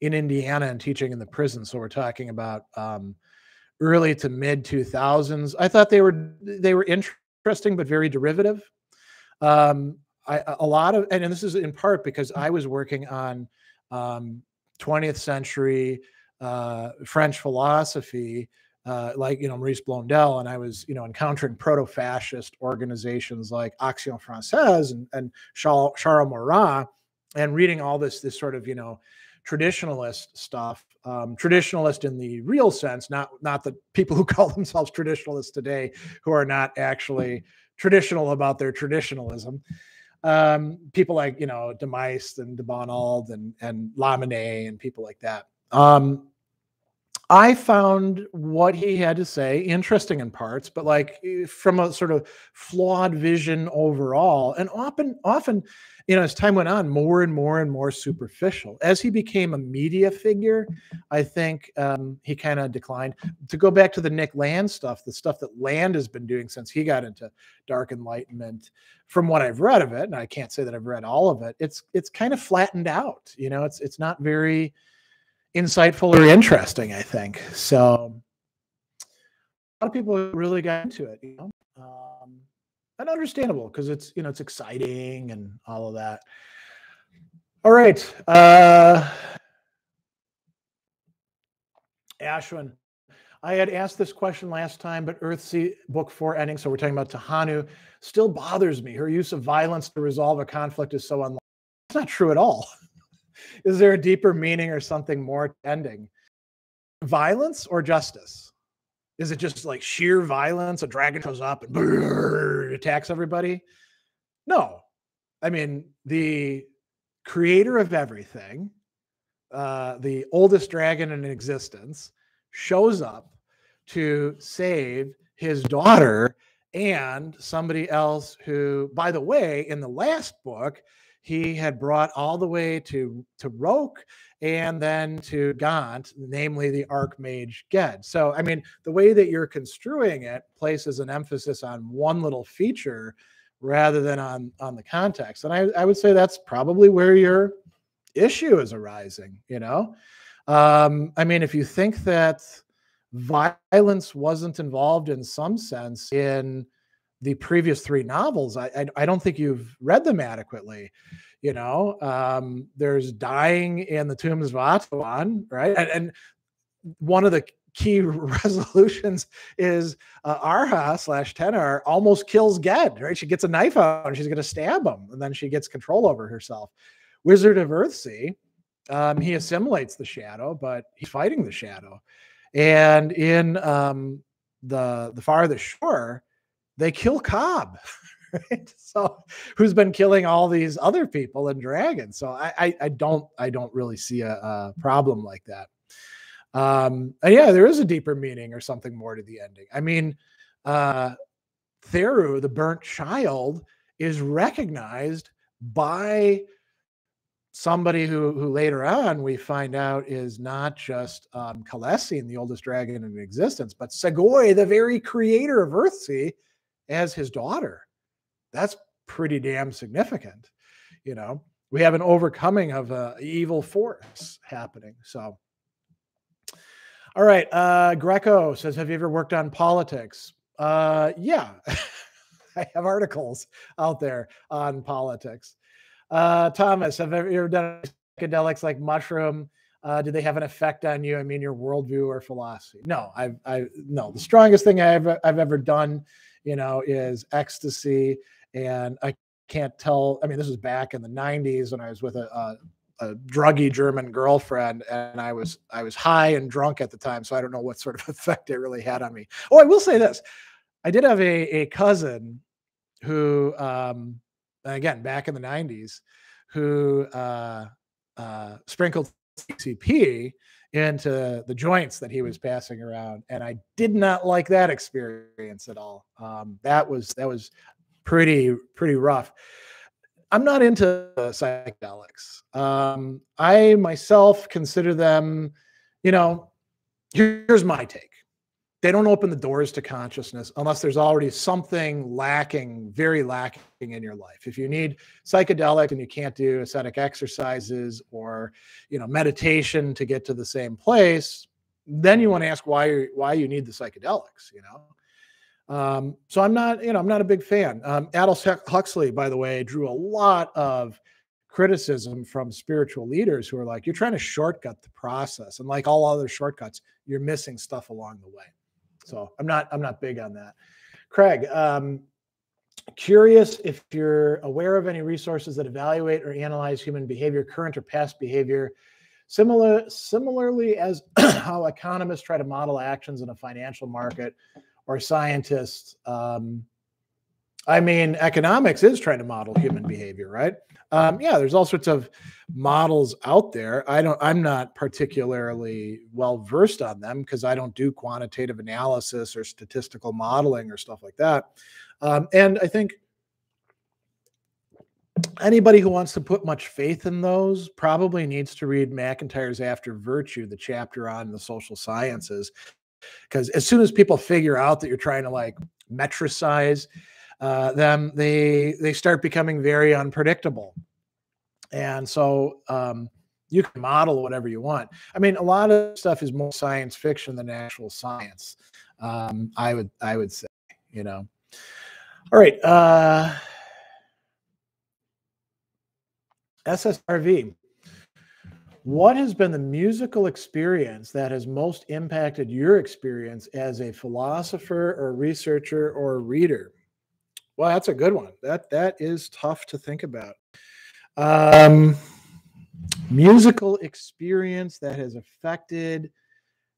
in Indiana and teaching in the prison. So we're talking about um, early to mid two thousands. I thought they were they were interesting but very derivative. Um, I, a lot of, and this is in part because I was working on um, twentieth century uh, French philosophy, uh, like, you know, Maurice Blondel, and I was, you know, encountering proto-fascist organizations like Action Française and, and Charles, Charles Marat, and reading all this, this sort of, you know, traditionalist stuff, um, traditionalist in the real sense, not, not the people who call themselves traditionalists today who are not actually traditional about their traditionalism. Um, people like, you know, de Maistre and de Bonald and, and Lamennais and people like that. Um, I found what he had to say interesting in parts, but like from a sort of flawed vision overall, and often, often, you know, as time went on, more and more and more superficial. As he became a media figure, I think um, he kind of declined. To go back to the Nick Land stuff, the stuff that Land has been doing since he got into Dark Enlightenment, from what I've read of it, and I can't say that I've read all of it, it's it's kind of flattened out. You know, it's it's not very insightful or interesting, I think. So a lot of people really got into it, you know, um, and understandable because it's, you know, it's exciting and all of that. All right. Uh, Ashwin, I had asked this question last time, but Earthsea book four ending, so we're talking about Tahanu, still bothers me. Her use of violence to resolve a conflict is so unlikely. It's not true at all. Is there a deeper meaning or something more ending? Violence or justice? Is it just like sheer violence? A dragon shows up and brrr, attacks everybody? No. I mean, the creator of everything, uh, the oldest dragon in existence, shows up to save his daughter and somebody else who, by the way, in the last book, he had brought all the way to, to Roke and then to Gaunt, namely the Archmage Ged. So, I mean, the way that you're construing it places an emphasis on one little feature rather than on, on the context. And I, I would say that's probably where your issue is arising, you know? Um, I mean, if you think that violence wasn't involved in some sense in the previous three novels, I, I I don't think you've read them adequately. You know, um, there's dying in the tombs of Atuan, right? And, and one of the key resolutions is uh, Arha slash Tenar almost kills Ged, right? She gets a knife out and she's going to stab him, and then she gets control over herself. Wizard of Earthsea, um, he assimilates the shadow, but he's fighting the shadow. And in um, the the farthest shore, they kill Cobb, right? So who's been killing all these other people and dragons? So I, I, I don't, I don't really see a, a problem like that. Um, and yeah, there is a deeper meaning or something more to the ending. I mean, uh, Theru, the burnt child, is recognized by somebody who, who later on we find out is not just um, Kalesian, the oldest dragon in existence, but Segoi, the very creator of Earthsea, as his daughter. That's pretty damn significant. You know, we have an overcoming of an evil force happening. So, all right. Uh, Greco says, have you ever worked on politics? Uh, yeah, I have articles out there on politics. Uh, Thomas, have you ever done psychedelics like mushroom? Uh, did they have an effect on you? I mean, your worldview or philosophy? No, I, I, no. The strongest thing I've I've ever done, you know, is ecstasy, and I can't tell. I mean, this was back in the nineties when I was with a, a a druggy German girlfriend, and I was I was high and drunk at the time, so I don't know what sort of effect it really had on me. Oh, I will say this: I did have a a cousin who, um, again, back in the nineties, who uh, uh, sprinkled C C P into the joints that he was passing around, and I did not like that experience at all. Um, that was that was pretty pretty rough. I'm not into psychedelics. Um, I myself consider them, you know, here, here's my take. They don't open the doors to consciousness unless there's already something lacking, very lacking in your life. If you need psychedelic and you can't do ascetic exercises or, you know, meditation to get to the same place, then you want to ask why, why you need the psychedelics, you know? Um, so I'm not, you know, I'm not a big fan. Um, Aldous Huxley, by the way, drew a lot of criticism from spiritual leaders who are like, you're trying to shortcut the process. And like all other shortcuts, you're missing stuff along the way. So I'm not, I'm not big on that. Craig, um, curious if you're aware of any resources that evaluate or analyze human behavior, current or past behavior, similar, similarly as how economists try to model actions in a financial market, or scientists. Um, I mean, economics is trying to model human behavior, right? Um, yeah, there's all sorts of models out there. I don't, I'm not particularly well-versed on them because I don't do quantitative analysis or statistical modeling or stuff like that. Um, and I think anybody who wants to put much faith in those probably needs to read McIntyre's After Virtue, the chapter on the social sciences. Because as soon as people figure out that you're trying to like metricize uh, them, they they start becoming very unpredictable. And so um, you can model whatever you want. I mean, a lot of stuff is more science fiction than actual science. Um, I would I would say, you know. All right, uh, S S R V. What has been the musical experience that has most impacted your experience as a philosopher or researcher or reader? Well, that's a good one. That that is tough to think about. Um, musical experience that has affected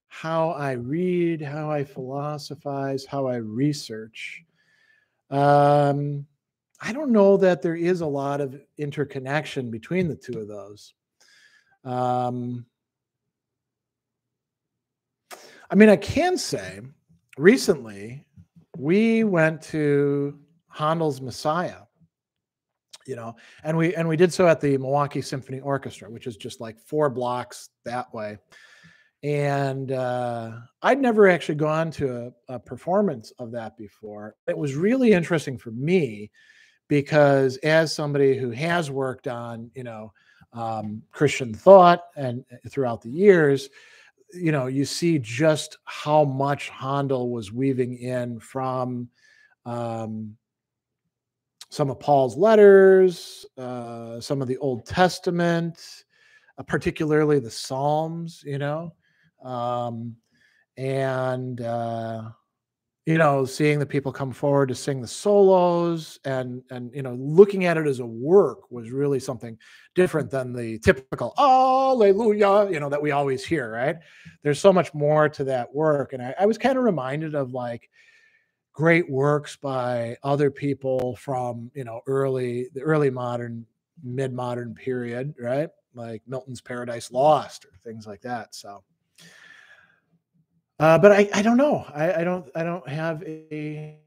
how I read, how I philosophize, how I research. Um, I don't know that there is a lot of interconnection between the two of those. Um, I mean, I can say recently we went to Handel's Messiah, you know, and we, and we did so at the Milwaukee Symphony Orchestra, which is just like four blocks that way. And, uh, I'd never actually gone to a, a performance of that before. It was really interesting for me because as somebody who has worked on, you know, um, Christian thought and throughout the years, you know, you see just how much Handel was weaving in from, um, some of Paul's letters, uh, some of the Old Testament, uh, particularly the Psalms, you know, um, and, uh, you know, seeing the people come forward to sing the solos and, and, you know, looking at it as a work was really something different than the typical, Alleluia, you know, that we always hear, right? There's so much more to that work. And I, I was kind of reminded of like great works by other people from, you know, early, the early modern, mid-modern period, right? Like Milton's Paradise Lost or things like that, so. Uh, but I, I don't know. I, I don't I don't have a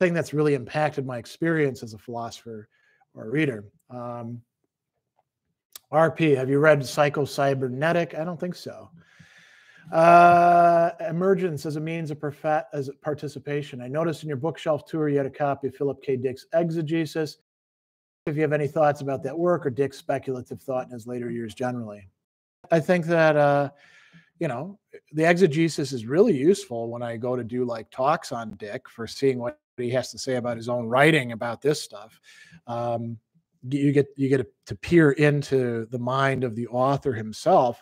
thing that's really impacted my experience as a philosopher or a reader. Um, R P, have you read Psychocybernetic? I don't think so. Uh, emergence as a means of as participation. I noticed in your bookshelf tour you had a copy of Philip K. Dick's Exegesis. If you have any thoughts about that work or Dick's speculative thought in his later years generally. I think that... Uh, you know, the exegesis is really useful when I go to do like talks on Dick for seeing what he has to say about his own writing about this stuff. Um, you get you get to peer into the mind of the author himself.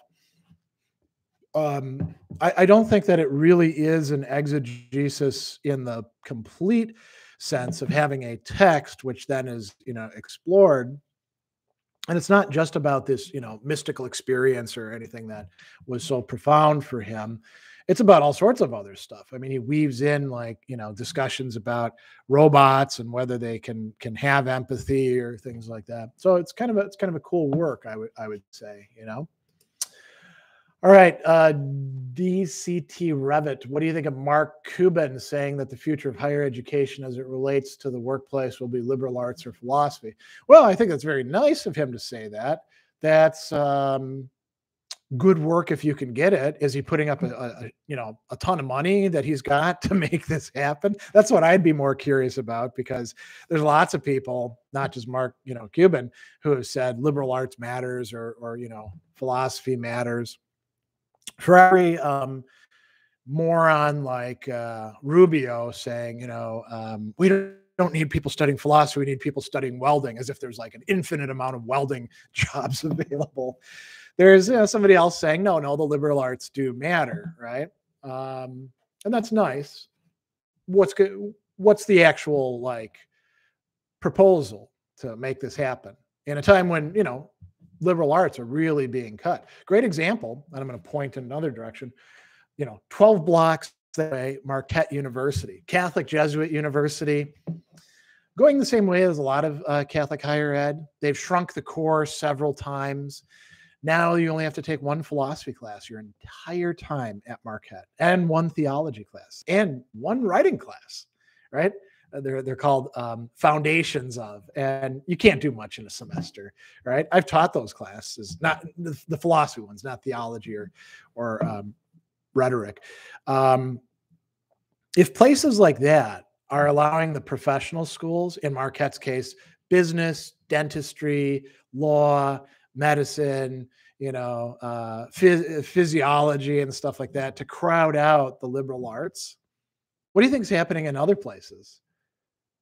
Um, I, I don't think that it really is an exegesis in the complete sense of having a text, which then is, you know, explored And it's not just about this, you know, mystical experience or anything that was so profound for him. It's about all sorts of other stuff. I mean, he weaves in, like, you know, discussions about robots and whether they can can have empathy or things like that. So it's kind of a, it's kind of a cool work, I would I would say, you know. All right, uh, D C T Revit. What do you think of Mark Cuban saying that the future of higher education as it relates to the workplace will be liberal arts or philosophy? Well, I think that's very nice of him to say that. That's um, good work if you can get it. Is he putting up a, a you know a ton of money that he's got to make this happen? That's what I'd be more curious about, because there's lots of people, not just Mark you know Cuban, who have said liberal arts matters or or you know philosophy matters. For every um, moron like uh, Rubio saying, you know, um, we don't, don't need people studying philosophy, we need people studying welding, as if there's like an infinite amount of welding jobs available. There's you know, somebody else saying, no, no, the liberal arts do matter, right? Um, and that's nice. What's good? What's the actual like proposal to make this happen in a time when, you know, liberal arts are really being cut? Great example, and I'm going to point in another direction. You know, twelve blocks that way, Marquette University, Catholic Jesuit University, going the same way as a lot of uh, Catholic higher ed. They've shrunk the course several times. Now you only have to take one philosophy class your entire time at Marquette, and one theology class, and one writing class, right? They're, they're called um, foundations of, and you can't do much in a semester, right? I've taught those classes, not the, the philosophy ones, not theology or, or um, rhetoric. Um, if places like that are allowing the professional schools, in Marquette's case, business, dentistry, law, medicine, you know, uh, phys physiology and stuff like that, to crowd out the liberal arts, what do you think is happening in other places?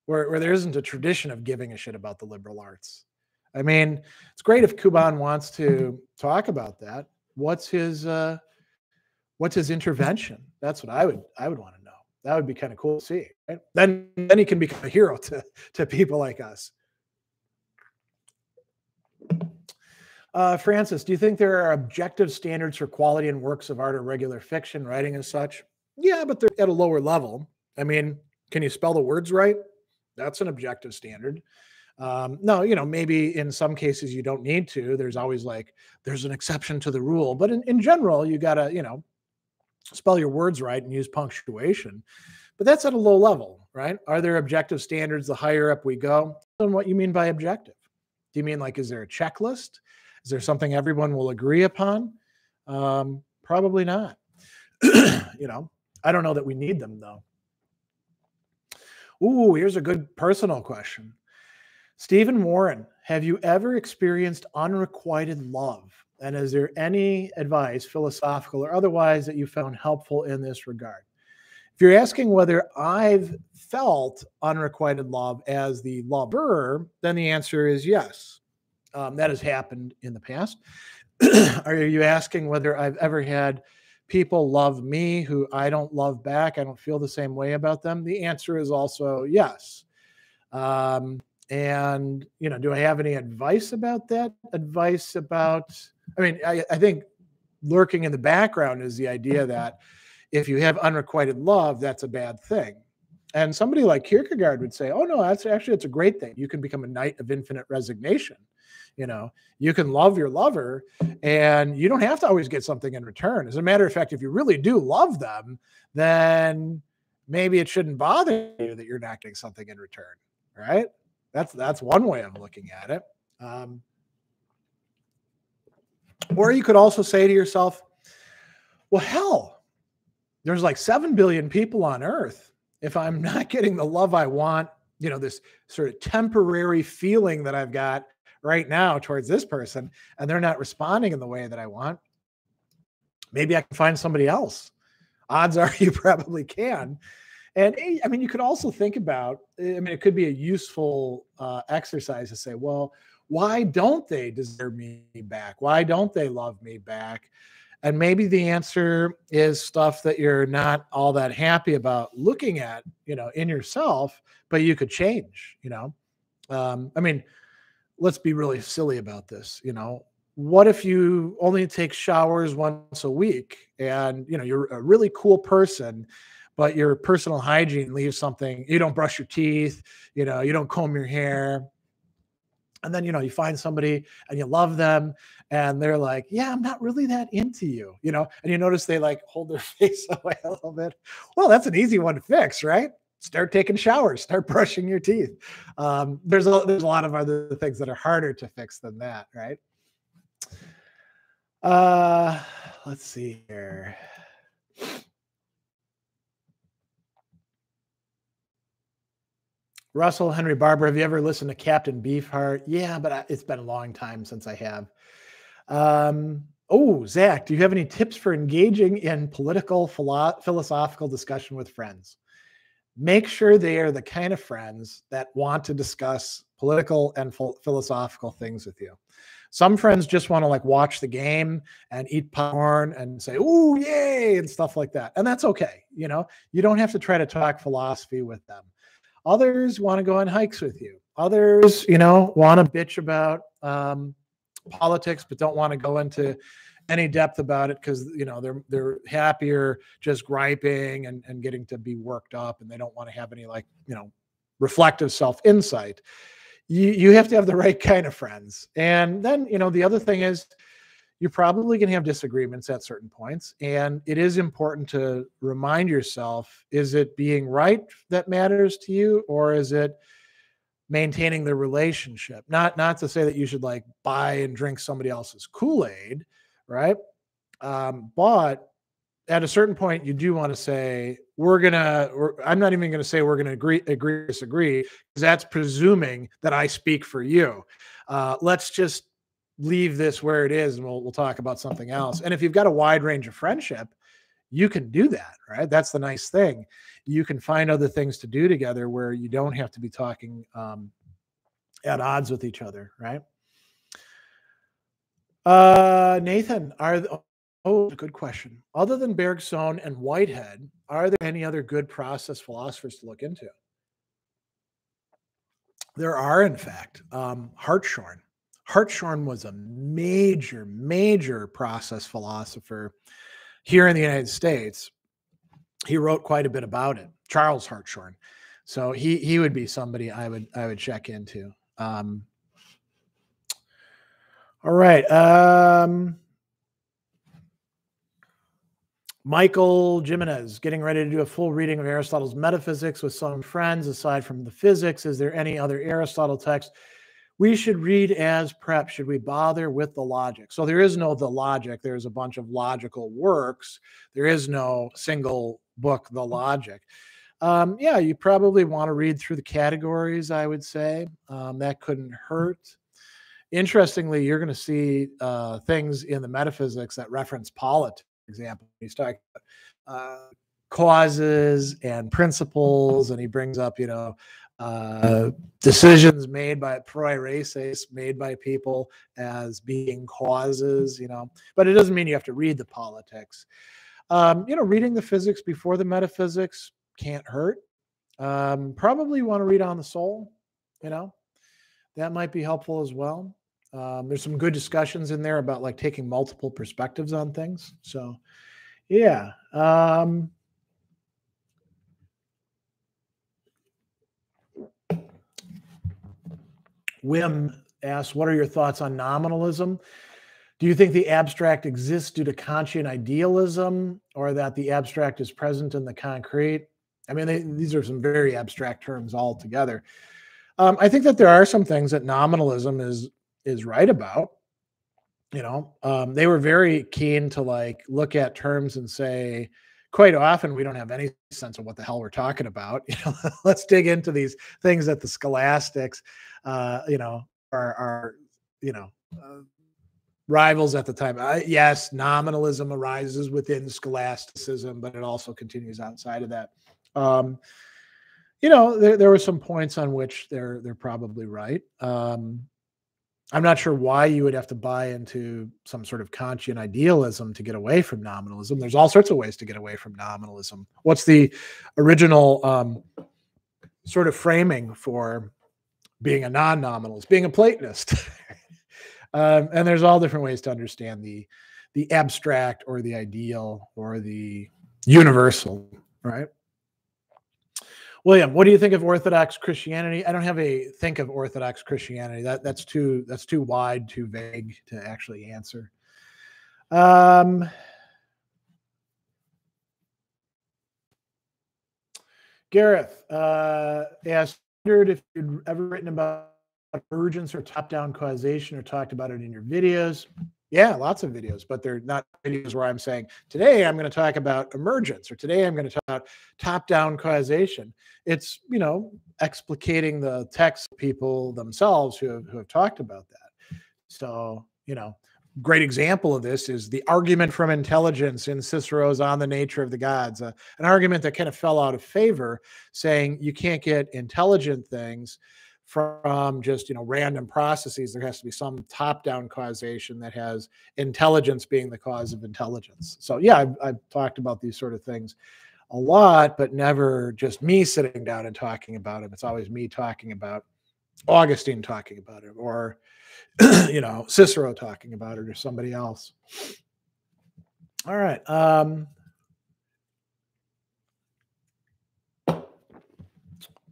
Where, where there isn't a tradition of giving a shit about the liberal arts. I mean, it's great if Kuban wants to talk about that. What's his uh, what's his intervention? That's what I would I would want to know. That would be kind of cool to see. Right? Then then he can become a hero to to people like us. Uh, Francis, do you think there are objective standards for quality in works of art or regular fiction, writing, and such? Yeah, but they're at a lower level. I mean, can you spell the words right? That's an objective standard. Um, no, you know, maybe in some cases you don't need to. There's always like, there's an exception to the rule. But in, in general, you got to, you know, spell your words right and use punctuation. But that's at a low level, right? Are there objective standards the higher up we go? And what you mean by objective? Do you mean like, is there a checklist? Is there something everyone will agree upon? Um, probably not. You know, I don't know that we need them though. Ooh, here's a good personal question. Stephen Warren, have you ever experienced unrequited love? And is there any advice, philosophical or otherwise, that you found helpful in this regard? If you're asking whether I've felt unrequited love as the lover, then the answer is yes. Um, that has happened in the past. Are you asking whether I've ever had people love me who I don't love back, I don't feel the same way about them? The answer is also yes. Um, and, you know, do I have any advice about that? Advice about, I mean, I, I think lurking in the background is the idea that if you have unrequited love, that's a bad thing. And somebody like Kierkegaard would say, oh, no, that's actually, it's a great thing. You can become a knight of infinite resignation. You know, you can love your lover and you don't have to always get something in return. As a matter of fact, if you really do love them, then maybe it shouldn't bother you that you're not getting something in return, right? That's, that's one way of looking at it. Um, or you could also say to yourself, well, hell, there's like seven billion people on earth. If I'm not getting the love I want, you know, this sort of temporary feeling that I've got right now towards this person, and they're not responding in the way that I want, maybe I can find somebody else. Odds are you probably can. And I mean, you could also think about, I mean, it could be a useful uh, exercise to say, well, why don't they deserve me back? Why don't they love me back? And maybe the answer is stuff that you're not all that happy about looking at, you know, in yourself, but you could change, you know? Um, I mean, let's be really silly about this, you know, what if you only take showers once a week and, you know, you're a really cool person, but your personal hygiene leaves something, you don't brush your teeth, you know, you don't comb your hair. And then, you know, you find somebody and you love them and they're like, yeah, I'm not really that into you, you know, and you notice they like hold their face away a little bit. Well, that's an easy one to fix, right? Start taking showers, start brushing your teeth. Um, there's, a, there's a lot of other things that are harder to fix than that, right? Uh, let's see here. Russell, Henry Barber, have you ever listened to Captain Beefheart? Yeah, but I, it's been a long time since I have. Um, oh, Zach, do you have any tips for engaging in political, philo- philosophical discussion with friends? Make sure they are the kind of friends that want to discuss political and ph- philosophical things with you. Some friends just want to like watch the game and eat popcorn and say, ooh, yay, and stuff like that. And that's okay. You know, you don't have to try to talk philosophy with them. Others want to go on hikes with you. Others, you know, want to bitch about um, politics, but don't want to go into any depth about it because, you know, they're they're happier just griping and, and getting to be worked up, and they don't want to have any like, you know, reflective self-insight. You, you have to have the right kind of friends. And then, you know, the other thing is you're probably going to have disagreements at certain points. And it is important to remind yourself, is it being right that matters to you, or is it maintaining the relationship? Not, not to say that you should like buy and drink somebody else's Kool-Aid, right? Um, but at a certain point, you do want to say, we're going to, I'm not even going to say we're going to agree, agree, disagree, because that's presuming that I speak for you. Uh, let's just leave this where it is and we'll, we'll talk about something else. And if you've got a wide range of friendship, you can do that, right? That's the nice thing. You can find other things to do together where you don't have to be talking um, at odds with each other, right? Uh, Nathan, are the, Oh, good question. Other than Bergson and Whitehead, are there any other good process philosophers to look into? There are, in fact. Um, Hartshorn. Hartshorn was a major, major process philosopher here in the United States. He wrote quite a bit about it. Charles Hartshorn. So he he would be somebody I would I would check into. Um, all right. Um, Michael Jimenez, getting ready to do a full reading of Aristotle's Metaphysics with some friends. Aside from the physics, is there any other Aristotle text we should read as prep? Should we bother with the logic? So there is no the logic. There's a bunch of logical works. There is no single book, the logic. Um, yeah, you probably want to read through the categories, I would say. Um, that couldn't hurt. Interestingly, you're going to see uh, things in the Metaphysics that reference politics. Example, he's talking about uh, causes and principles, and he brings up, you know, uh, decisions made by proiraces, made by people as being causes, you know, but it doesn't mean you have to read the politics. Um, you know, reading the physics before the metaphysics can't hurt. Um, probably want to read On the Soul, you know, that might be helpful as well. Um, there's some good discussions in there about like taking multiple perspectives on things. So yeah. Um, Wim asks, what are your thoughts on nominalism? Do you think the abstract exists due to Kantian idealism, or that the abstract is present in the concrete? I mean, they, these are some very abstract terms altogether. Um, I think that there are some things that nominalism is is right about, you know, um, they were very keen to like look at terms and say, quite often we don't have any sense of what the hell we're talking about. You know, let's dig into these things that the scholastics, uh, you know, are, are you know, uh, rivals at the time. Uh, yes, nominalism arises within scholasticism, but it also continues outside of that. Um, you know, there, there were some points on which they're, they're probably right. Um, I'm not sure why you would have to buy into some sort of Kantian idealism to get away from nominalism. There's all sorts of ways to get away from nominalism. What's the original um, sort of framing for being a non-nominalist, being a Platonist. um, and there's all different ways to understand the, the abstract or the ideal or the universal, right? William, what do you think of Orthodox Christianity? I don't have a think of Orthodox Christianity. That, that's too that's too wide, too vague to actually answer. Um, Gareth uh, asked, wondered if you'd ever written about emergence or top-down causation or talked about it in your videos. Yeah, lots of videos, but they're not videos where I'm saying, today I'm going to talk about emergence, or today I'm going to talk about top-down causation. It's, you know, explicating the text people themselves who have, who have talked about that. So, you know, great example of this is the argument from intelligence in Cicero's On the Nature of the Gods, uh, an argument that kind of fell out of favor, saying you can't get intelligent things from just, you know, random processes. There has to be some top-down causation that has intelligence being the cause of intelligence. So yeah, I've, I've talked about these sort of things a lot, but never just me sitting down and talking about them. It's always me talking about Augustine talking about it, or, you know, Cicero talking about it, or somebody else. All right. Um,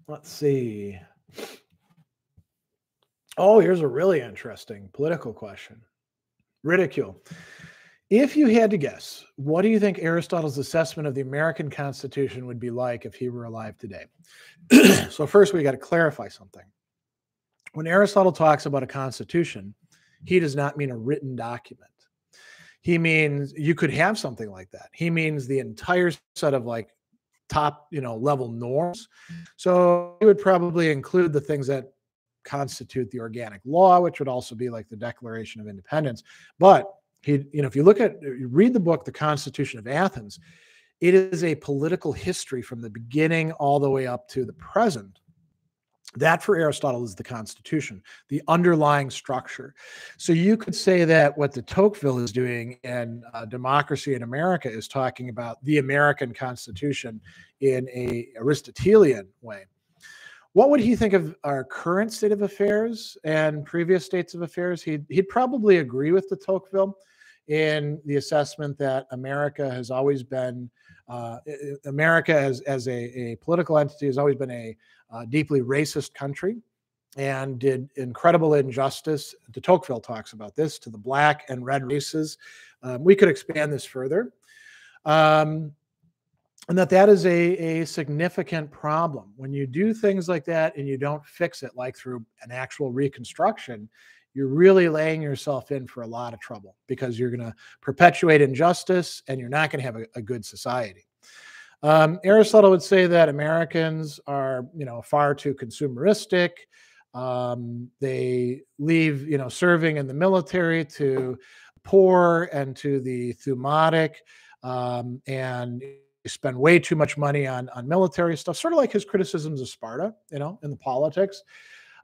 let's see. Oh, here's a really interesting political question. Ridicule. If you had to guess, what do you think Aristotle's assessment of the American Constitution would be like if he were alive today? So first we got to clarify something. When Aristotle talks about a constitution, he does not mean a written document. He means you could have something like that. He means the entire set of like top, you know, level norms. So he would probably include the things that constitute the organic law, which would also be like the Declaration of Independence. But he, you know, if you look at, you read the book, The Constitution of Athens, it is a political history from the beginning all the way up to the present. That for Aristotle is the Constitution, the underlying structure. So you could say that what the Tocqueville is doing in uh, Democracy in America is talking about the American Constitution in a Aristotelian way. What would he think of our current state of affairs and previous states of affairs? He'd, he'd probably agree with the Tocqueville in the assessment that America has always been, uh, America as, as a, a political entity has always been a uh, deeply racist country and did incredible injustice. De Tocqueville talks about this to the black and red races. Um, we could expand this further. Um, And that that is a, a significant problem. When you do things like that and you don't fix it, like through an actual reconstruction, you're really laying yourself in for a lot of trouble, because you're going to perpetuate injustice and you're not going to have a, a good society. Um, Aristotle would say that Americans are, you know, far too consumeristic. Um, they leave, you know, serving in the military to poor and to the thumotic, um, and spend way too much money on, on military stuff, sort of like his criticisms of Sparta, you know, in the politics,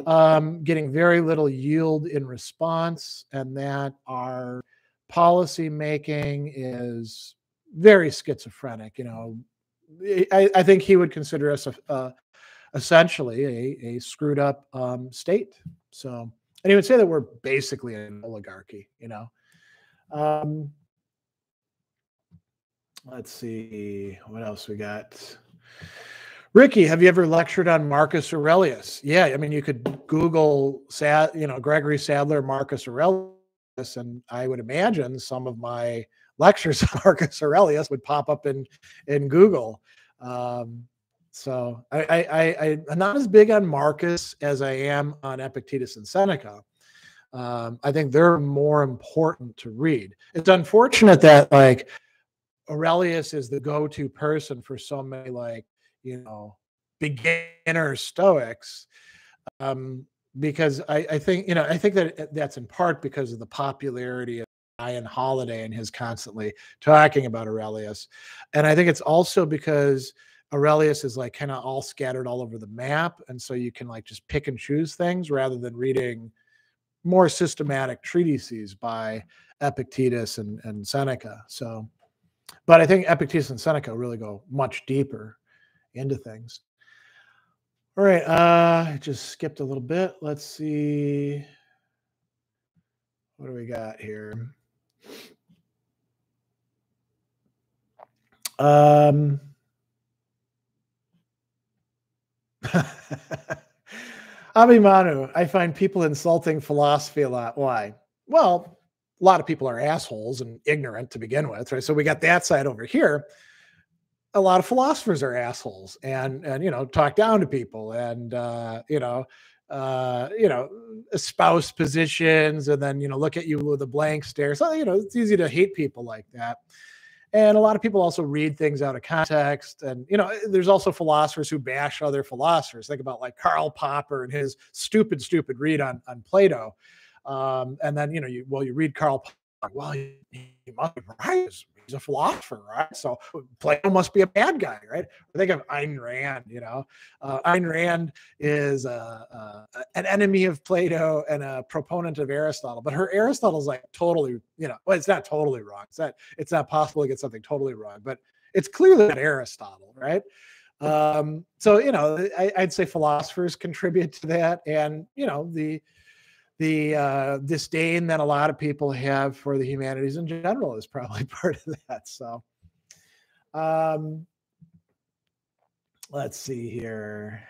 um, getting very little yield in response, and that our policy making is very schizophrenic. You know, I, I think he would consider us a, uh, essentially a, a screwed up um, state. So, and he would say that we're basically an oligarchy, you know. Um, Let's see what else we got. Ricky, have you ever lectured on Marcus Aurelius? Yeah, I mean, you could Google, you know, Gregory Sadler, Marcus Aurelius, and I would imagine some of my lectures on Marcus Aurelius would pop up in in Google. Um, so I, I, I, I'm not as big on Marcus as I am on Epictetus and Seneca. Um, I think they're more important to read. It's unfortunate that like Aurelius is the go-to person for so many, like, you know, beginner Stoics, um, because I, I think, you know, I think that that's in part because of the popularity of Ryan Holiday and his constantly talking about Aurelius. And I think it's also because Aurelius is like kind of all scattered all over the map. And so you can like just pick and choose things rather than reading more systematic treatises by Epictetus and, and Seneca. So, but I think Epictetus and Seneca really go much deeper into things. All right, uh, I just skipped a little bit. Let's see. What do we got here? Um, Abimanu, I find people insulting philosophy a lot. Why? Well, a lot of people are assholes and ignorant to begin with, right? So we got that side over here. A lot of philosophers are assholes and, and, you know, talk down to people and, uh, you know, uh, you know, espouse positions and then, you know, look at you with a blank stare. So, you know, it's easy to hate people like that. And a lot of people also read things out of context. And, you know, there's also philosophers who bash other philosophers. Think about like Karl Popper and his stupid, stupid read on, on Plato. Um, and then, you know, you, well, you read Karl Popper. Well, he, he must be right. He's a philosopher, right? So Plato must be a bad guy, right? I think of Ayn Rand, you know. Uh, Ayn Rand is uh, uh, an enemy of Plato and a proponent of Aristotle, but her Aristotle's like totally, you know, well, it's not totally wrong. It's not, it's not possible to get something totally wrong, but it's clearly not Aristotle, right? Um, so, you know, I, I'd say philosophers contribute to that. And, you know, the The uh, disdain that a lot of people have for the humanities in general is probably part of that. So um, let's see here.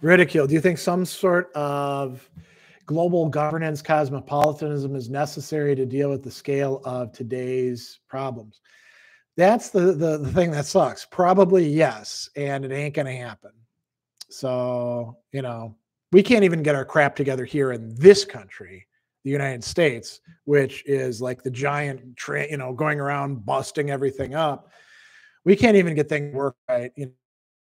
Ridicule. Do you think some sort of global governance cosmopolitanism is necessary to deal with the scale of today's problems? That's the, the, the thing that sucks. Probably yes, and it ain't going to happen. So, you know. We can't even get our crap together here in this country, the United States, which is like the giant, tra you know, going around busting everything up. We can't even get things worked right, you know,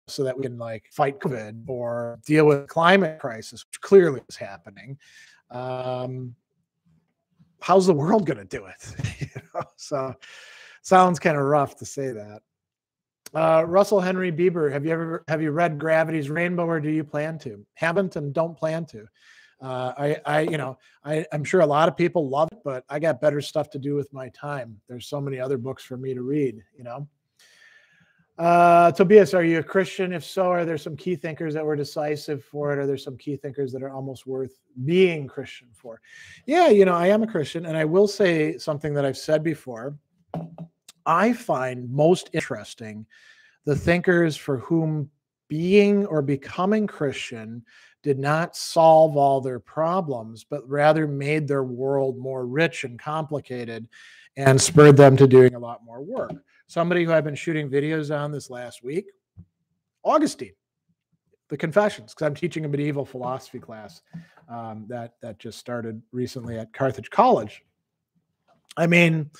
so that we can like fight COVID or deal with climate crisis, which clearly is happening. Um, how's the world going to do it? You know, so sounds kind of rough to say that. Uh, Russell Henry Bieber, have you ever have you read Gravity's Rainbow, or do you plan to? Haven't and don't plan to. Uh, I, I, you know, I, I'm sure a lot of people love it, but I got better stuff to do with my time. There's so many other books for me to read, you know. Uh, Tobias, are you a Christian? If so, are there some key thinkers that were decisive for it? Are there some key thinkers that are almost worth being Christian for? Yeah, you know, I am a Christian, and I will say something that I've said before. I find most interesting the thinkers for whom being or becoming Christian did not solve all their problems, but rather made their world more rich and complicated and spurred them to doing a lot more work. Somebody who I've been shooting videos on this last week, Augustine, the Confessions, because I'm teaching a medieval philosophy class um, that, that just started recently at Carthage College. I mean,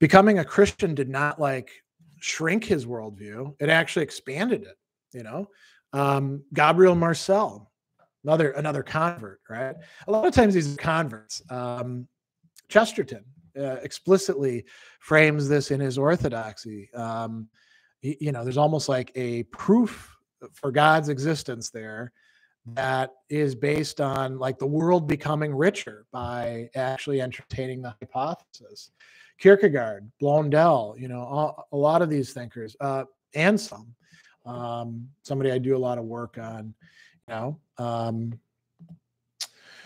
becoming a Christian did not like shrink his worldview. It actually expanded it, you know. Um, Gabriel Marcel, another, another convert, right? A lot of times these converts, um, Chesterton uh, explicitly frames this in his orthodoxy. Um, he, you know, there's almost like a proof for God's existence there that is based on like the world becoming richer by actually entertaining the hypothesis. Kierkegaard, Blondel, you know, all, a lot of these thinkers, uh, Anselm, um, somebody I do a lot of work on, you know. Um,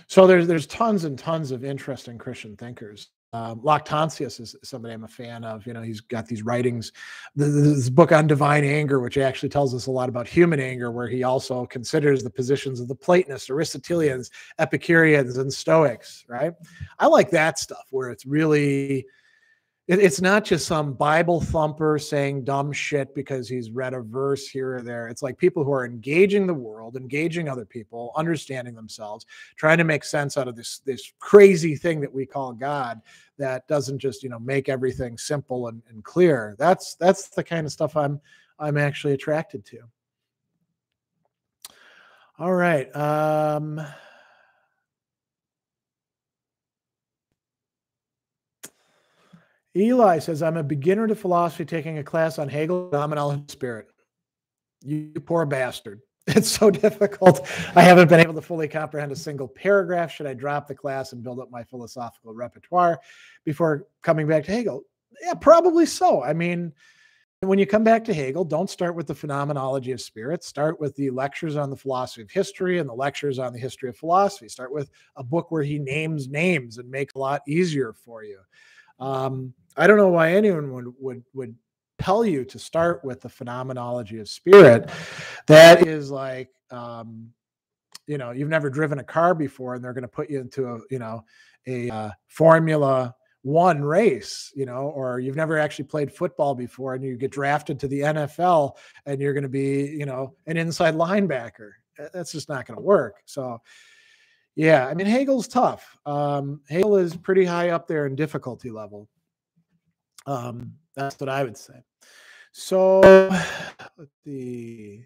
so there's there's tons and tons of interesting Christian thinkers. Um, Lactantius is somebody I'm a fan of. You know, he's got these writings, this, this book on divine anger, which actually tells us a lot about human anger, where he also considers the positions of the Platonists, Aristotelians, Epicureans, and Stoics, right? I like that stuff where it's really... It's not just some Bible thumper saying dumb shit because he's read a verse here or there. It's like people who are engaging the world, engaging other people, understanding themselves, trying to make sense out of this, this crazy thing that we call God that doesn't just, you know, make everything simple and, and clear. That's, that's the kind of stuff I'm, I'm actually attracted to. All right. Um, Eli says, I'm a beginner to philosophy taking a class on Hegel, Phenomenology, and Spirit. You poor bastard. It's so difficult. I haven't been able to fully comprehend a single paragraph. Should I drop the class and build up my philosophical repertoire before coming back to Hegel? Yeah, probably so. I mean, And when you come back to Hegel, don't start with the phenomenology of spirit. Start with the lectures on the philosophy of history and the lectures on the history of philosophy. Start with a book where he names names and make it a lot easier for you. Um, I don't know why anyone would, would, would tell you to start with the phenomenology of spirit. That is like, um, you know, you've never driven a car before and they're going to put you into a, you know, a uh, Formula One race, you know, or you've never actually played football before and you get drafted to the N F L and you're going to be, you know, an inside linebacker. That's just not going to work. So yeah, I mean, Hegel's tough. Um, Hegel is pretty high up there in difficulty level. Um, that's what I would say. So the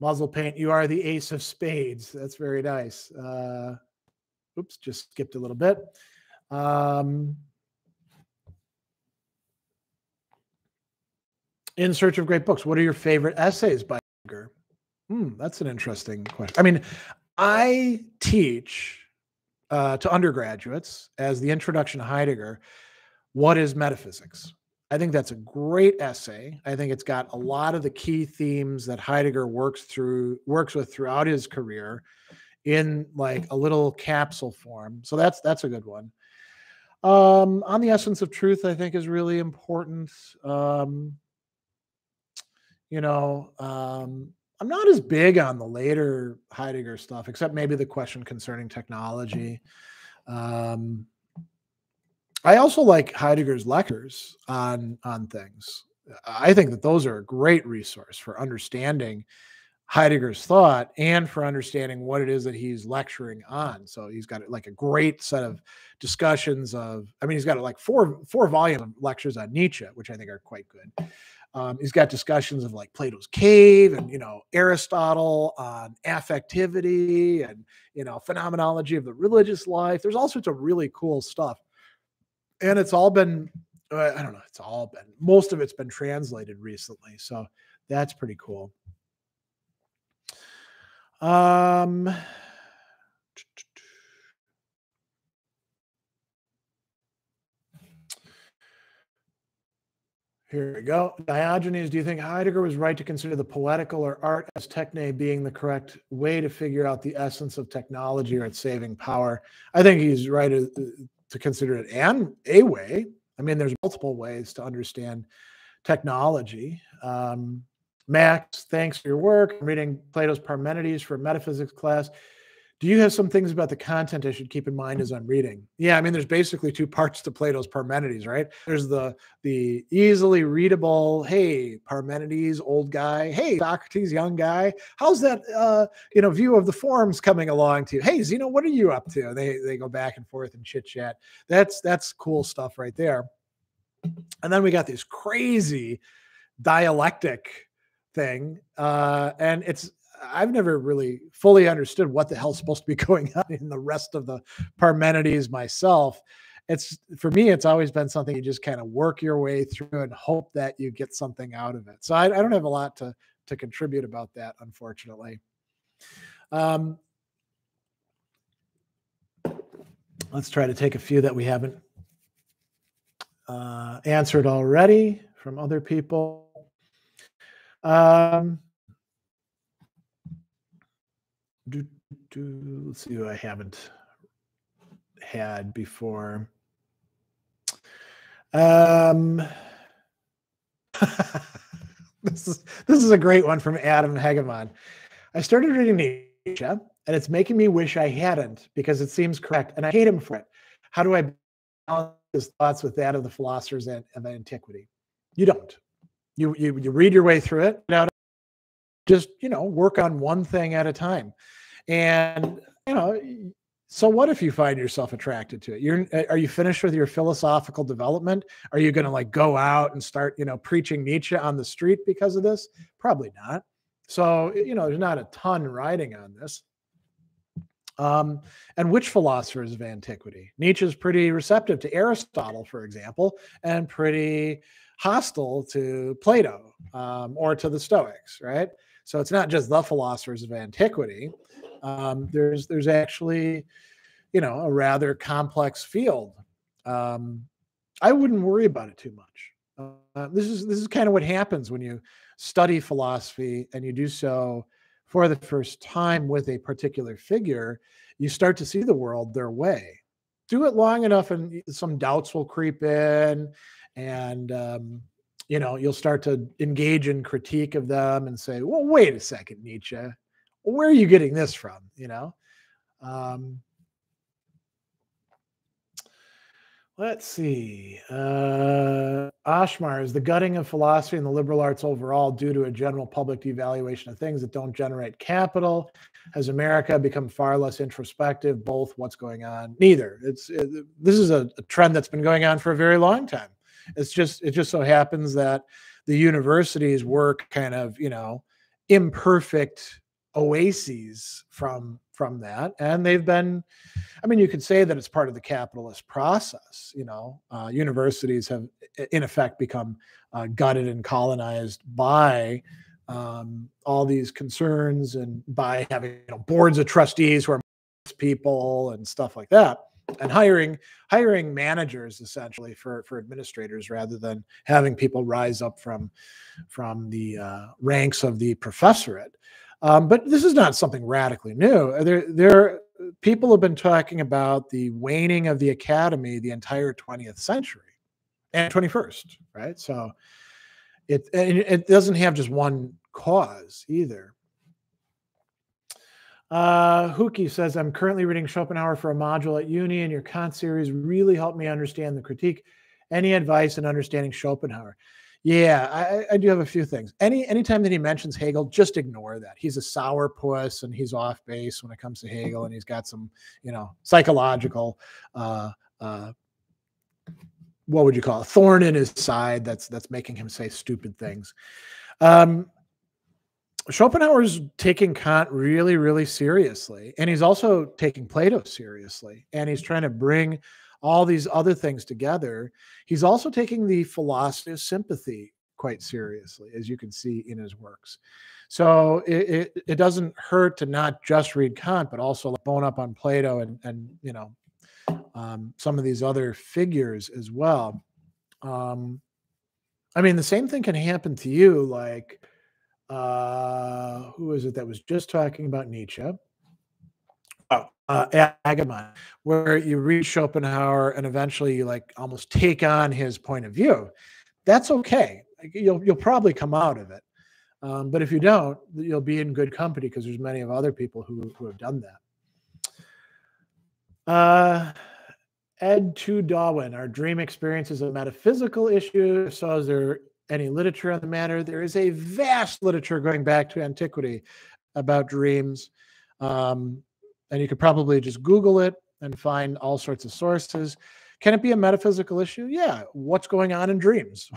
muzzle paint, you are the ace of spades. That's very nice. Uh, Oops, just skipped a little bit. Um, in search of great books, what are your favorite essays by Heidegger? Hmm, that's an interesting question. I mean, I teach uh, to undergraduates as the introduction to Heidegger, what is metaphysics? I think that's a great essay. I think it's got a lot of the key themes that Heidegger works through, works with throughout his career, in like a little capsule form. So that's that's a good one. Um, on the Essence of Truth, I think is really important. Um, you know, um, I'm not as big on the later Heidegger stuff, except maybe the question concerning technology. Um, I also like Heidegger's lectures on, on things. I think that those are a great resource for understanding Heidegger's thought and for understanding what it is that he's lecturing on. So he's got like a great set of discussions of, I mean, he's got like four, four volume of lectures on Nietzsche, which I think are quite good. Um, he's got discussions of like Plato's Cave and, you know, Aristotle on affectivity and, you know, phenomenology of the religious life. There's all sorts of really cool stuff. And it's all been, uh, I don't know, it's all been, most of it's been translated recently. So that's pretty cool. Um, here we go. Diogenes, do you think Heidegger was right to consider the poetical or art as techne being the correct way to figure out the essence of technology or its saving power? I think he's right to consider it and a way. I mean, there's multiple ways to understand technology. Um, Max, thanks for your work. I'm reading Plato's Parmenides for metaphysics class. Do you have some things about the content I should keep in mind as I'm reading? Yeah, I mean, there's basically two parts to Plato's Parmenides, right? There's the the easily readable, hey, Parmenides, old guy. Hey, Socrates, young guy. How's that uh, you know, view of the forms coming along to you? Hey, Zeno, what are you up to? And they they go back and forth and chit chat. That's that's cool stuff right there. And then we got these crazy dialectic thing. Uh, and it's, I've never really fully understood what the hell's supposed to be going on in the rest of the Parmenides myself. It's, for me, it's always been something you just kind of work your way through and hope that you get something out of it. So I, I don't have a lot to, to contribute about that, unfortunately. Um, let's try to take a few that we haven't uh, answered already from other people. Um, do, do, let's see who I haven't had before. Um, this is, this is a great one from Adam Hegemon. I started reading Nietzsche and it's making me wish I hadn't because it seems correct and I hate him for it. How do I balance his thoughts with that of the philosophers of antiquity? You don't. You, you, you read your way through it. Now, just, you know, work on one thing at a time. And, you know, so what if you find yourself attracted to it? You're, are you finished with your philosophical development? Are you going to like go out and start, you know, preaching Nietzsche on the street because of this? Probably not. So, you know, there's not a ton riding on this. Um, and which philosophers of antiquity? Nietzsche's pretty receptive to Aristotle, for example, and pretty hostile to Plato um, or to the Stoics, right? So it's not just the philosophers of antiquity. Um, there's there's actually, you know, a rather complex field. Um, I wouldn't worry about it too much. Uh, this is this is kind of what happens when you study philosophy and you do so for the first time with a particular figure. You start to see the world their way. Do it long enough and some doubts will creep in, and um, you know, you'll start to engage in critique of them and say, well, wait a second, Nietzsche, where are you getting this from? You know, um, let's see. Uh, Ashmar, is the gutting of philosophy and the liberal arts overall due to a general public devaluation of things that don't generate capital? Has America become far less introspective? Both, what's going on? Neither. It's it, this is a, a trend that's been going on for a very long time. It's just it just so happens that the universities were kind of, you know, imperfect oases from from that, and they've been, I mean, you could say that it's part of the capitalist process. You know, uh, universities have in effect become uh, gutted and colonized by um, all these concerns, and by having, you know, boards of trustees who are people and stuff like that, and hiring hiring managers essentially for for administrators, rather than having people rise up from from the uh, ranks of the professorate. Um, but this is not something radically new. There, there, people have been talking about the waning of the academy the entire twentieth century and twenty-first, right? So it, it doesn't have just one cause either. Uh, Huki says, I'm currently reading Schopenhauer for a module at uni, and your Kant series really helped me understand the critique. Any advice in understanding Schopenhauer? Yeah, I, I do have a few things. Any anytime that he mentions Hegel, just ignore that. He's a sourpuss and he's off base when it comes to Hegel, and he's got some, you know, psychological, uh, uh, what would you call it, thorn in his side that's that's making him say stupid things. Um, Schopenhauer's taking Kant really, really seriously, and he's also taking Plato seriously, and he's trying to bring all these other things together. He's also taking the philosophy of sympathy quite seriously, as you can see in his works. So it, it, it doesn't hurt to not just read Kant, but also bone up on Plato and, and you know, um, some of these other figures as well. Um, I mean, the same thing can happen to you. Like, uh, who is it that was just talking about Nietzsche? Oh, uh, Agamemnon, where you read Schopenhauer and eventually you like almost take on his point of view. That's okay. You'll, you'll probably come out of it. Um, but if you don't, you'll be in good company, because there's many of other people who, who have done that. Uh, Ed to Darwin, our dream experience is a metaphysical issue. So is there any literature on the matter? There is a vast literature going back to antiquity about dreams. Um, And you could probably just Google it and find all sorts of sources. Can it be a metaphysical issue? Yeah. What's going on in dreams?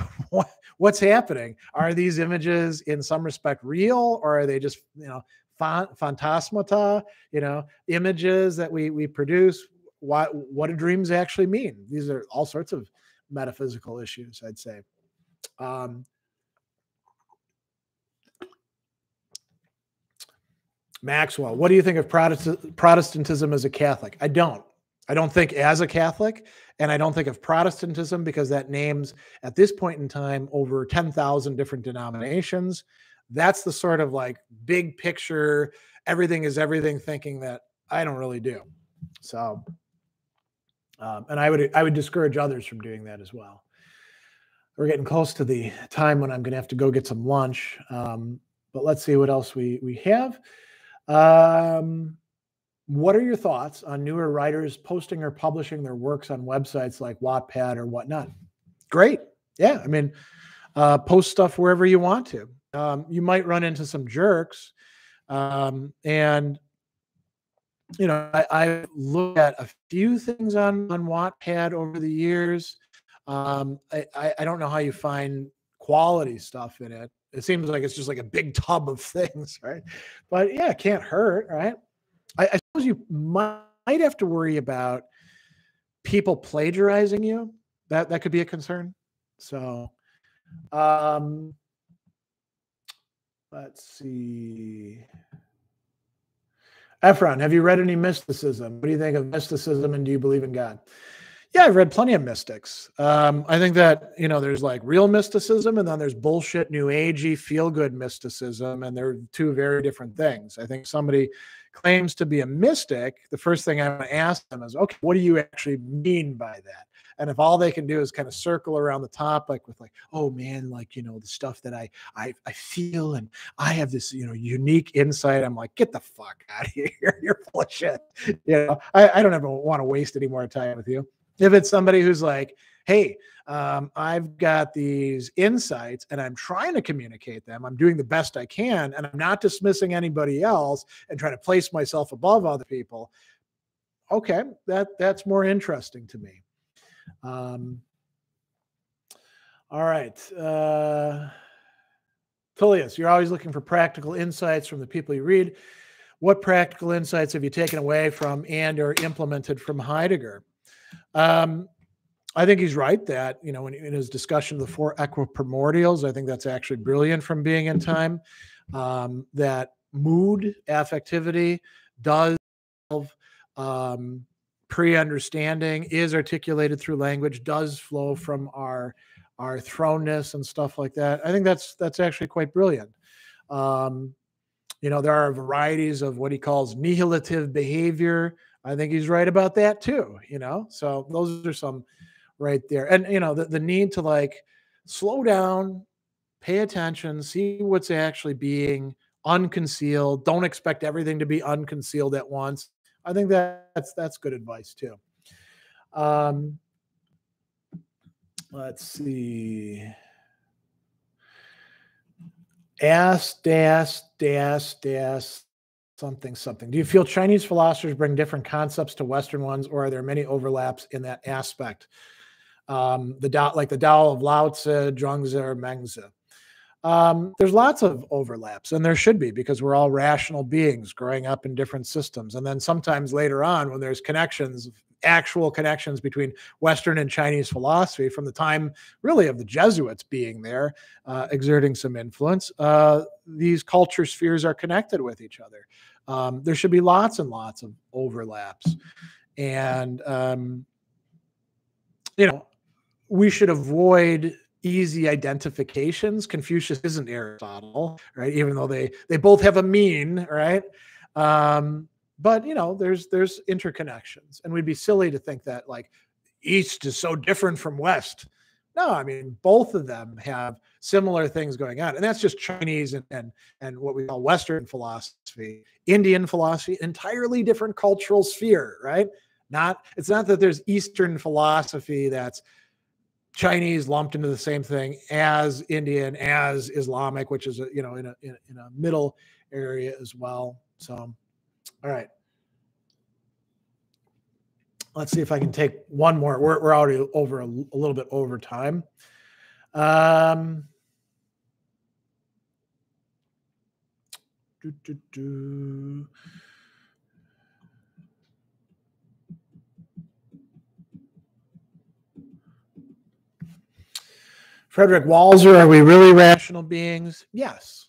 What's happening? Are these images in some respect real, or are they just, you know, phantasmata, you know, images that we, we produce? Why, what do dreams actually mean? These are all sorts of metaphysical issues, I'd say. Um, Maxwell, what do you think of Protestantism as a Catholic? I don't. I don't think as a Catholic, and I don't think of Protestantism, because that names, at this point in time, over ten thousand different denominations. That's the sort of like big picture, everything is everything thinking that I don't really do. So, um, and I would, I would discourage others from doing that as well. We're getting close to the time when I'm going to have to go get some lunch, um, but let's see what else we, we have. Um, what are your thoughts on newer writers posting or publishing their works on websites like Wattpad or whatnot? Great. Yeah. I mean, uh, post stuff wherever you want to. Um, you might run into some jerks. Um, and, you know, I, I've looked at a few things on, on Wattpad over the years. Um, I, I, I don't know how you find quality stuff in it. It seems like it's just like a big tub of things, right? But yeah, it can't hurt, right? I, I suppose you might have to worry about people plagiarizing you. That that could be a concern. So um, let's see. Efron, have you read any mysticism? What do you think of mysticism, and do you believe in God? Yeah, I've read plenty of mystics. Um, I think that, you know, there's like real mysticism and then there's bullshit, new agey, feel-good mysticism, and they're two very different things. I think somebody claims to be a mystic, the first thing I'm going to ask them is, okay, what do you actually mean by that? And if all they can do is kind of circle around the topic with like, oh man, like, you know, the stuff that I I, I feel and I have this, you know, unique insight, I'm like, get the fuck out of here. You're full of shit. You know, I, I don't ever want to waste any more time with you. If it's somebody who's like, hey, um, I've got these insights and I'm trying to communicate them, I'm doing the best I can, and I'm not dismissing anybody else and trying to place myself above other people. Okay, that, that's more interesting to me. Um, all right. Uh, Tullius, you're always looking for practical insights from the people you read. What practical insights have you taken away from and or implemented from Heidegger? Um, I think he's right that, you know, in, in his discussion of the four equiprimordials, I think that's actually brilliant from Being in Time, um, that mood, affectivity does involve, um, pre-understanding, is articulated through language, does flow from our, our thrownness and stuff like that. I think that's, that's actually quite brilliant. Um, you know, there are varieties of what he calls nihilative behavior. I think he's right about that too, you know? So those are some right there. And, you know, the, the need to like slow down, pay attention, see what's actually being unconcealed. Don't expect everything to be unconcealed at once. I think that that's, that's good advice too. Um, let's see. Ask, ask, ask, ask. Something, something. Do you feel Chinese philosophers bring different concepts to Western ones, or are there many overlaps in that aspect? Um, the Tao, like the Tao of Lao Tzu, Zhuangzi, or Mengzi. Um, there's lots of overlaps, and there should be, because we're all rational beings growing up in different systems. And then sometimes later on, when there's connections, actual connections between Western and Chinese philosophy from the time really of the Jesuits being there, uh, exerting some influence, uh, these culture spheres are connected with each other. Um, there should be lots and lots of overlaps. And, um, you know, we should avoid easy identifications. Confucius isn't Aristotle, right? Even though they, they both have a mean, right? Um, but, you know, there's, there's interconnections, and we'd be silly to think that like East is so different from West. No, I mean, both of them have similar things going on, and that's just Chinese and, and, and what we call Western philosophy, Indian philosophy, entirely different cultural sphere, right? Not, it's not that there's Eastern philosophy that's Chinese lumped into the same thing as Indian, as Islamic, which is, you know, in a, in, in a middle area as well. So, all right. Let's see if I can take one more. We're, we're already over a, a little bit over time. Um, do, do, do. Frederick Walser, are we really rational beings? Yes.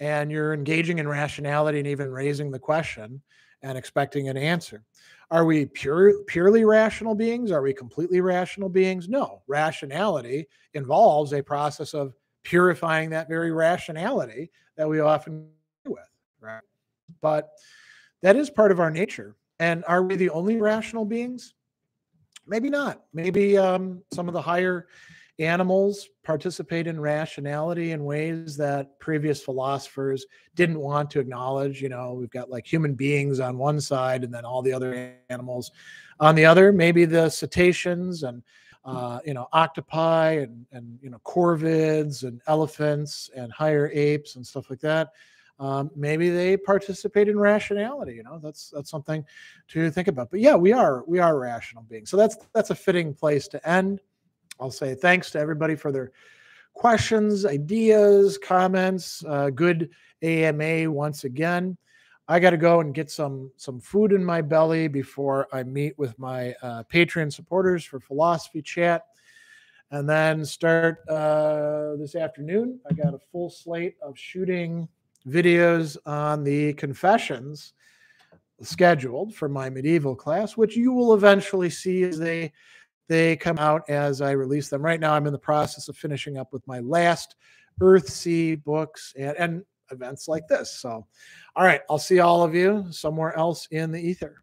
And you're engaging in rationality and even raising the question and expecting an answer. Are we pure, purely rational beings? Are we completely rational beings? No. Rationality involves a process of purifying that very rationality that we often deal with, right? But that is part of our nature. And are we the only rational beings? Maybe not. Maybe um, some of the higher animals participate in rationality in ways that previous philosophers didn't want to acknowledge. You know, we've got like human beings on one side and then all the other animals on the other. Maybe the cetaceans and, uh, you know, octopi and, and, you know, corvids and elephants and higher apes and stuff like that. Um, maybe they participate in rationality. You know, that's, that's something to think about. But yeah, we are, we are rational beings. So that's, that's a fitting place to end. I'll say thanks to everybody for their questions, ideas, comments, uh, good A M A once again. I got to go and get some, some food in my belly before I meet with my uh, Patreon supporters for Philosophy Chat. And then start uh, this afternoon. I got a full slate of shooting videos on the confessions scheduled for my medieval class, which you will eventually see as they They come out as I release them. Right now, I'm in the process of finishing up with my last Earthsea books and, and events like this. So, all right, I'll see all of you somewhere else in the ether.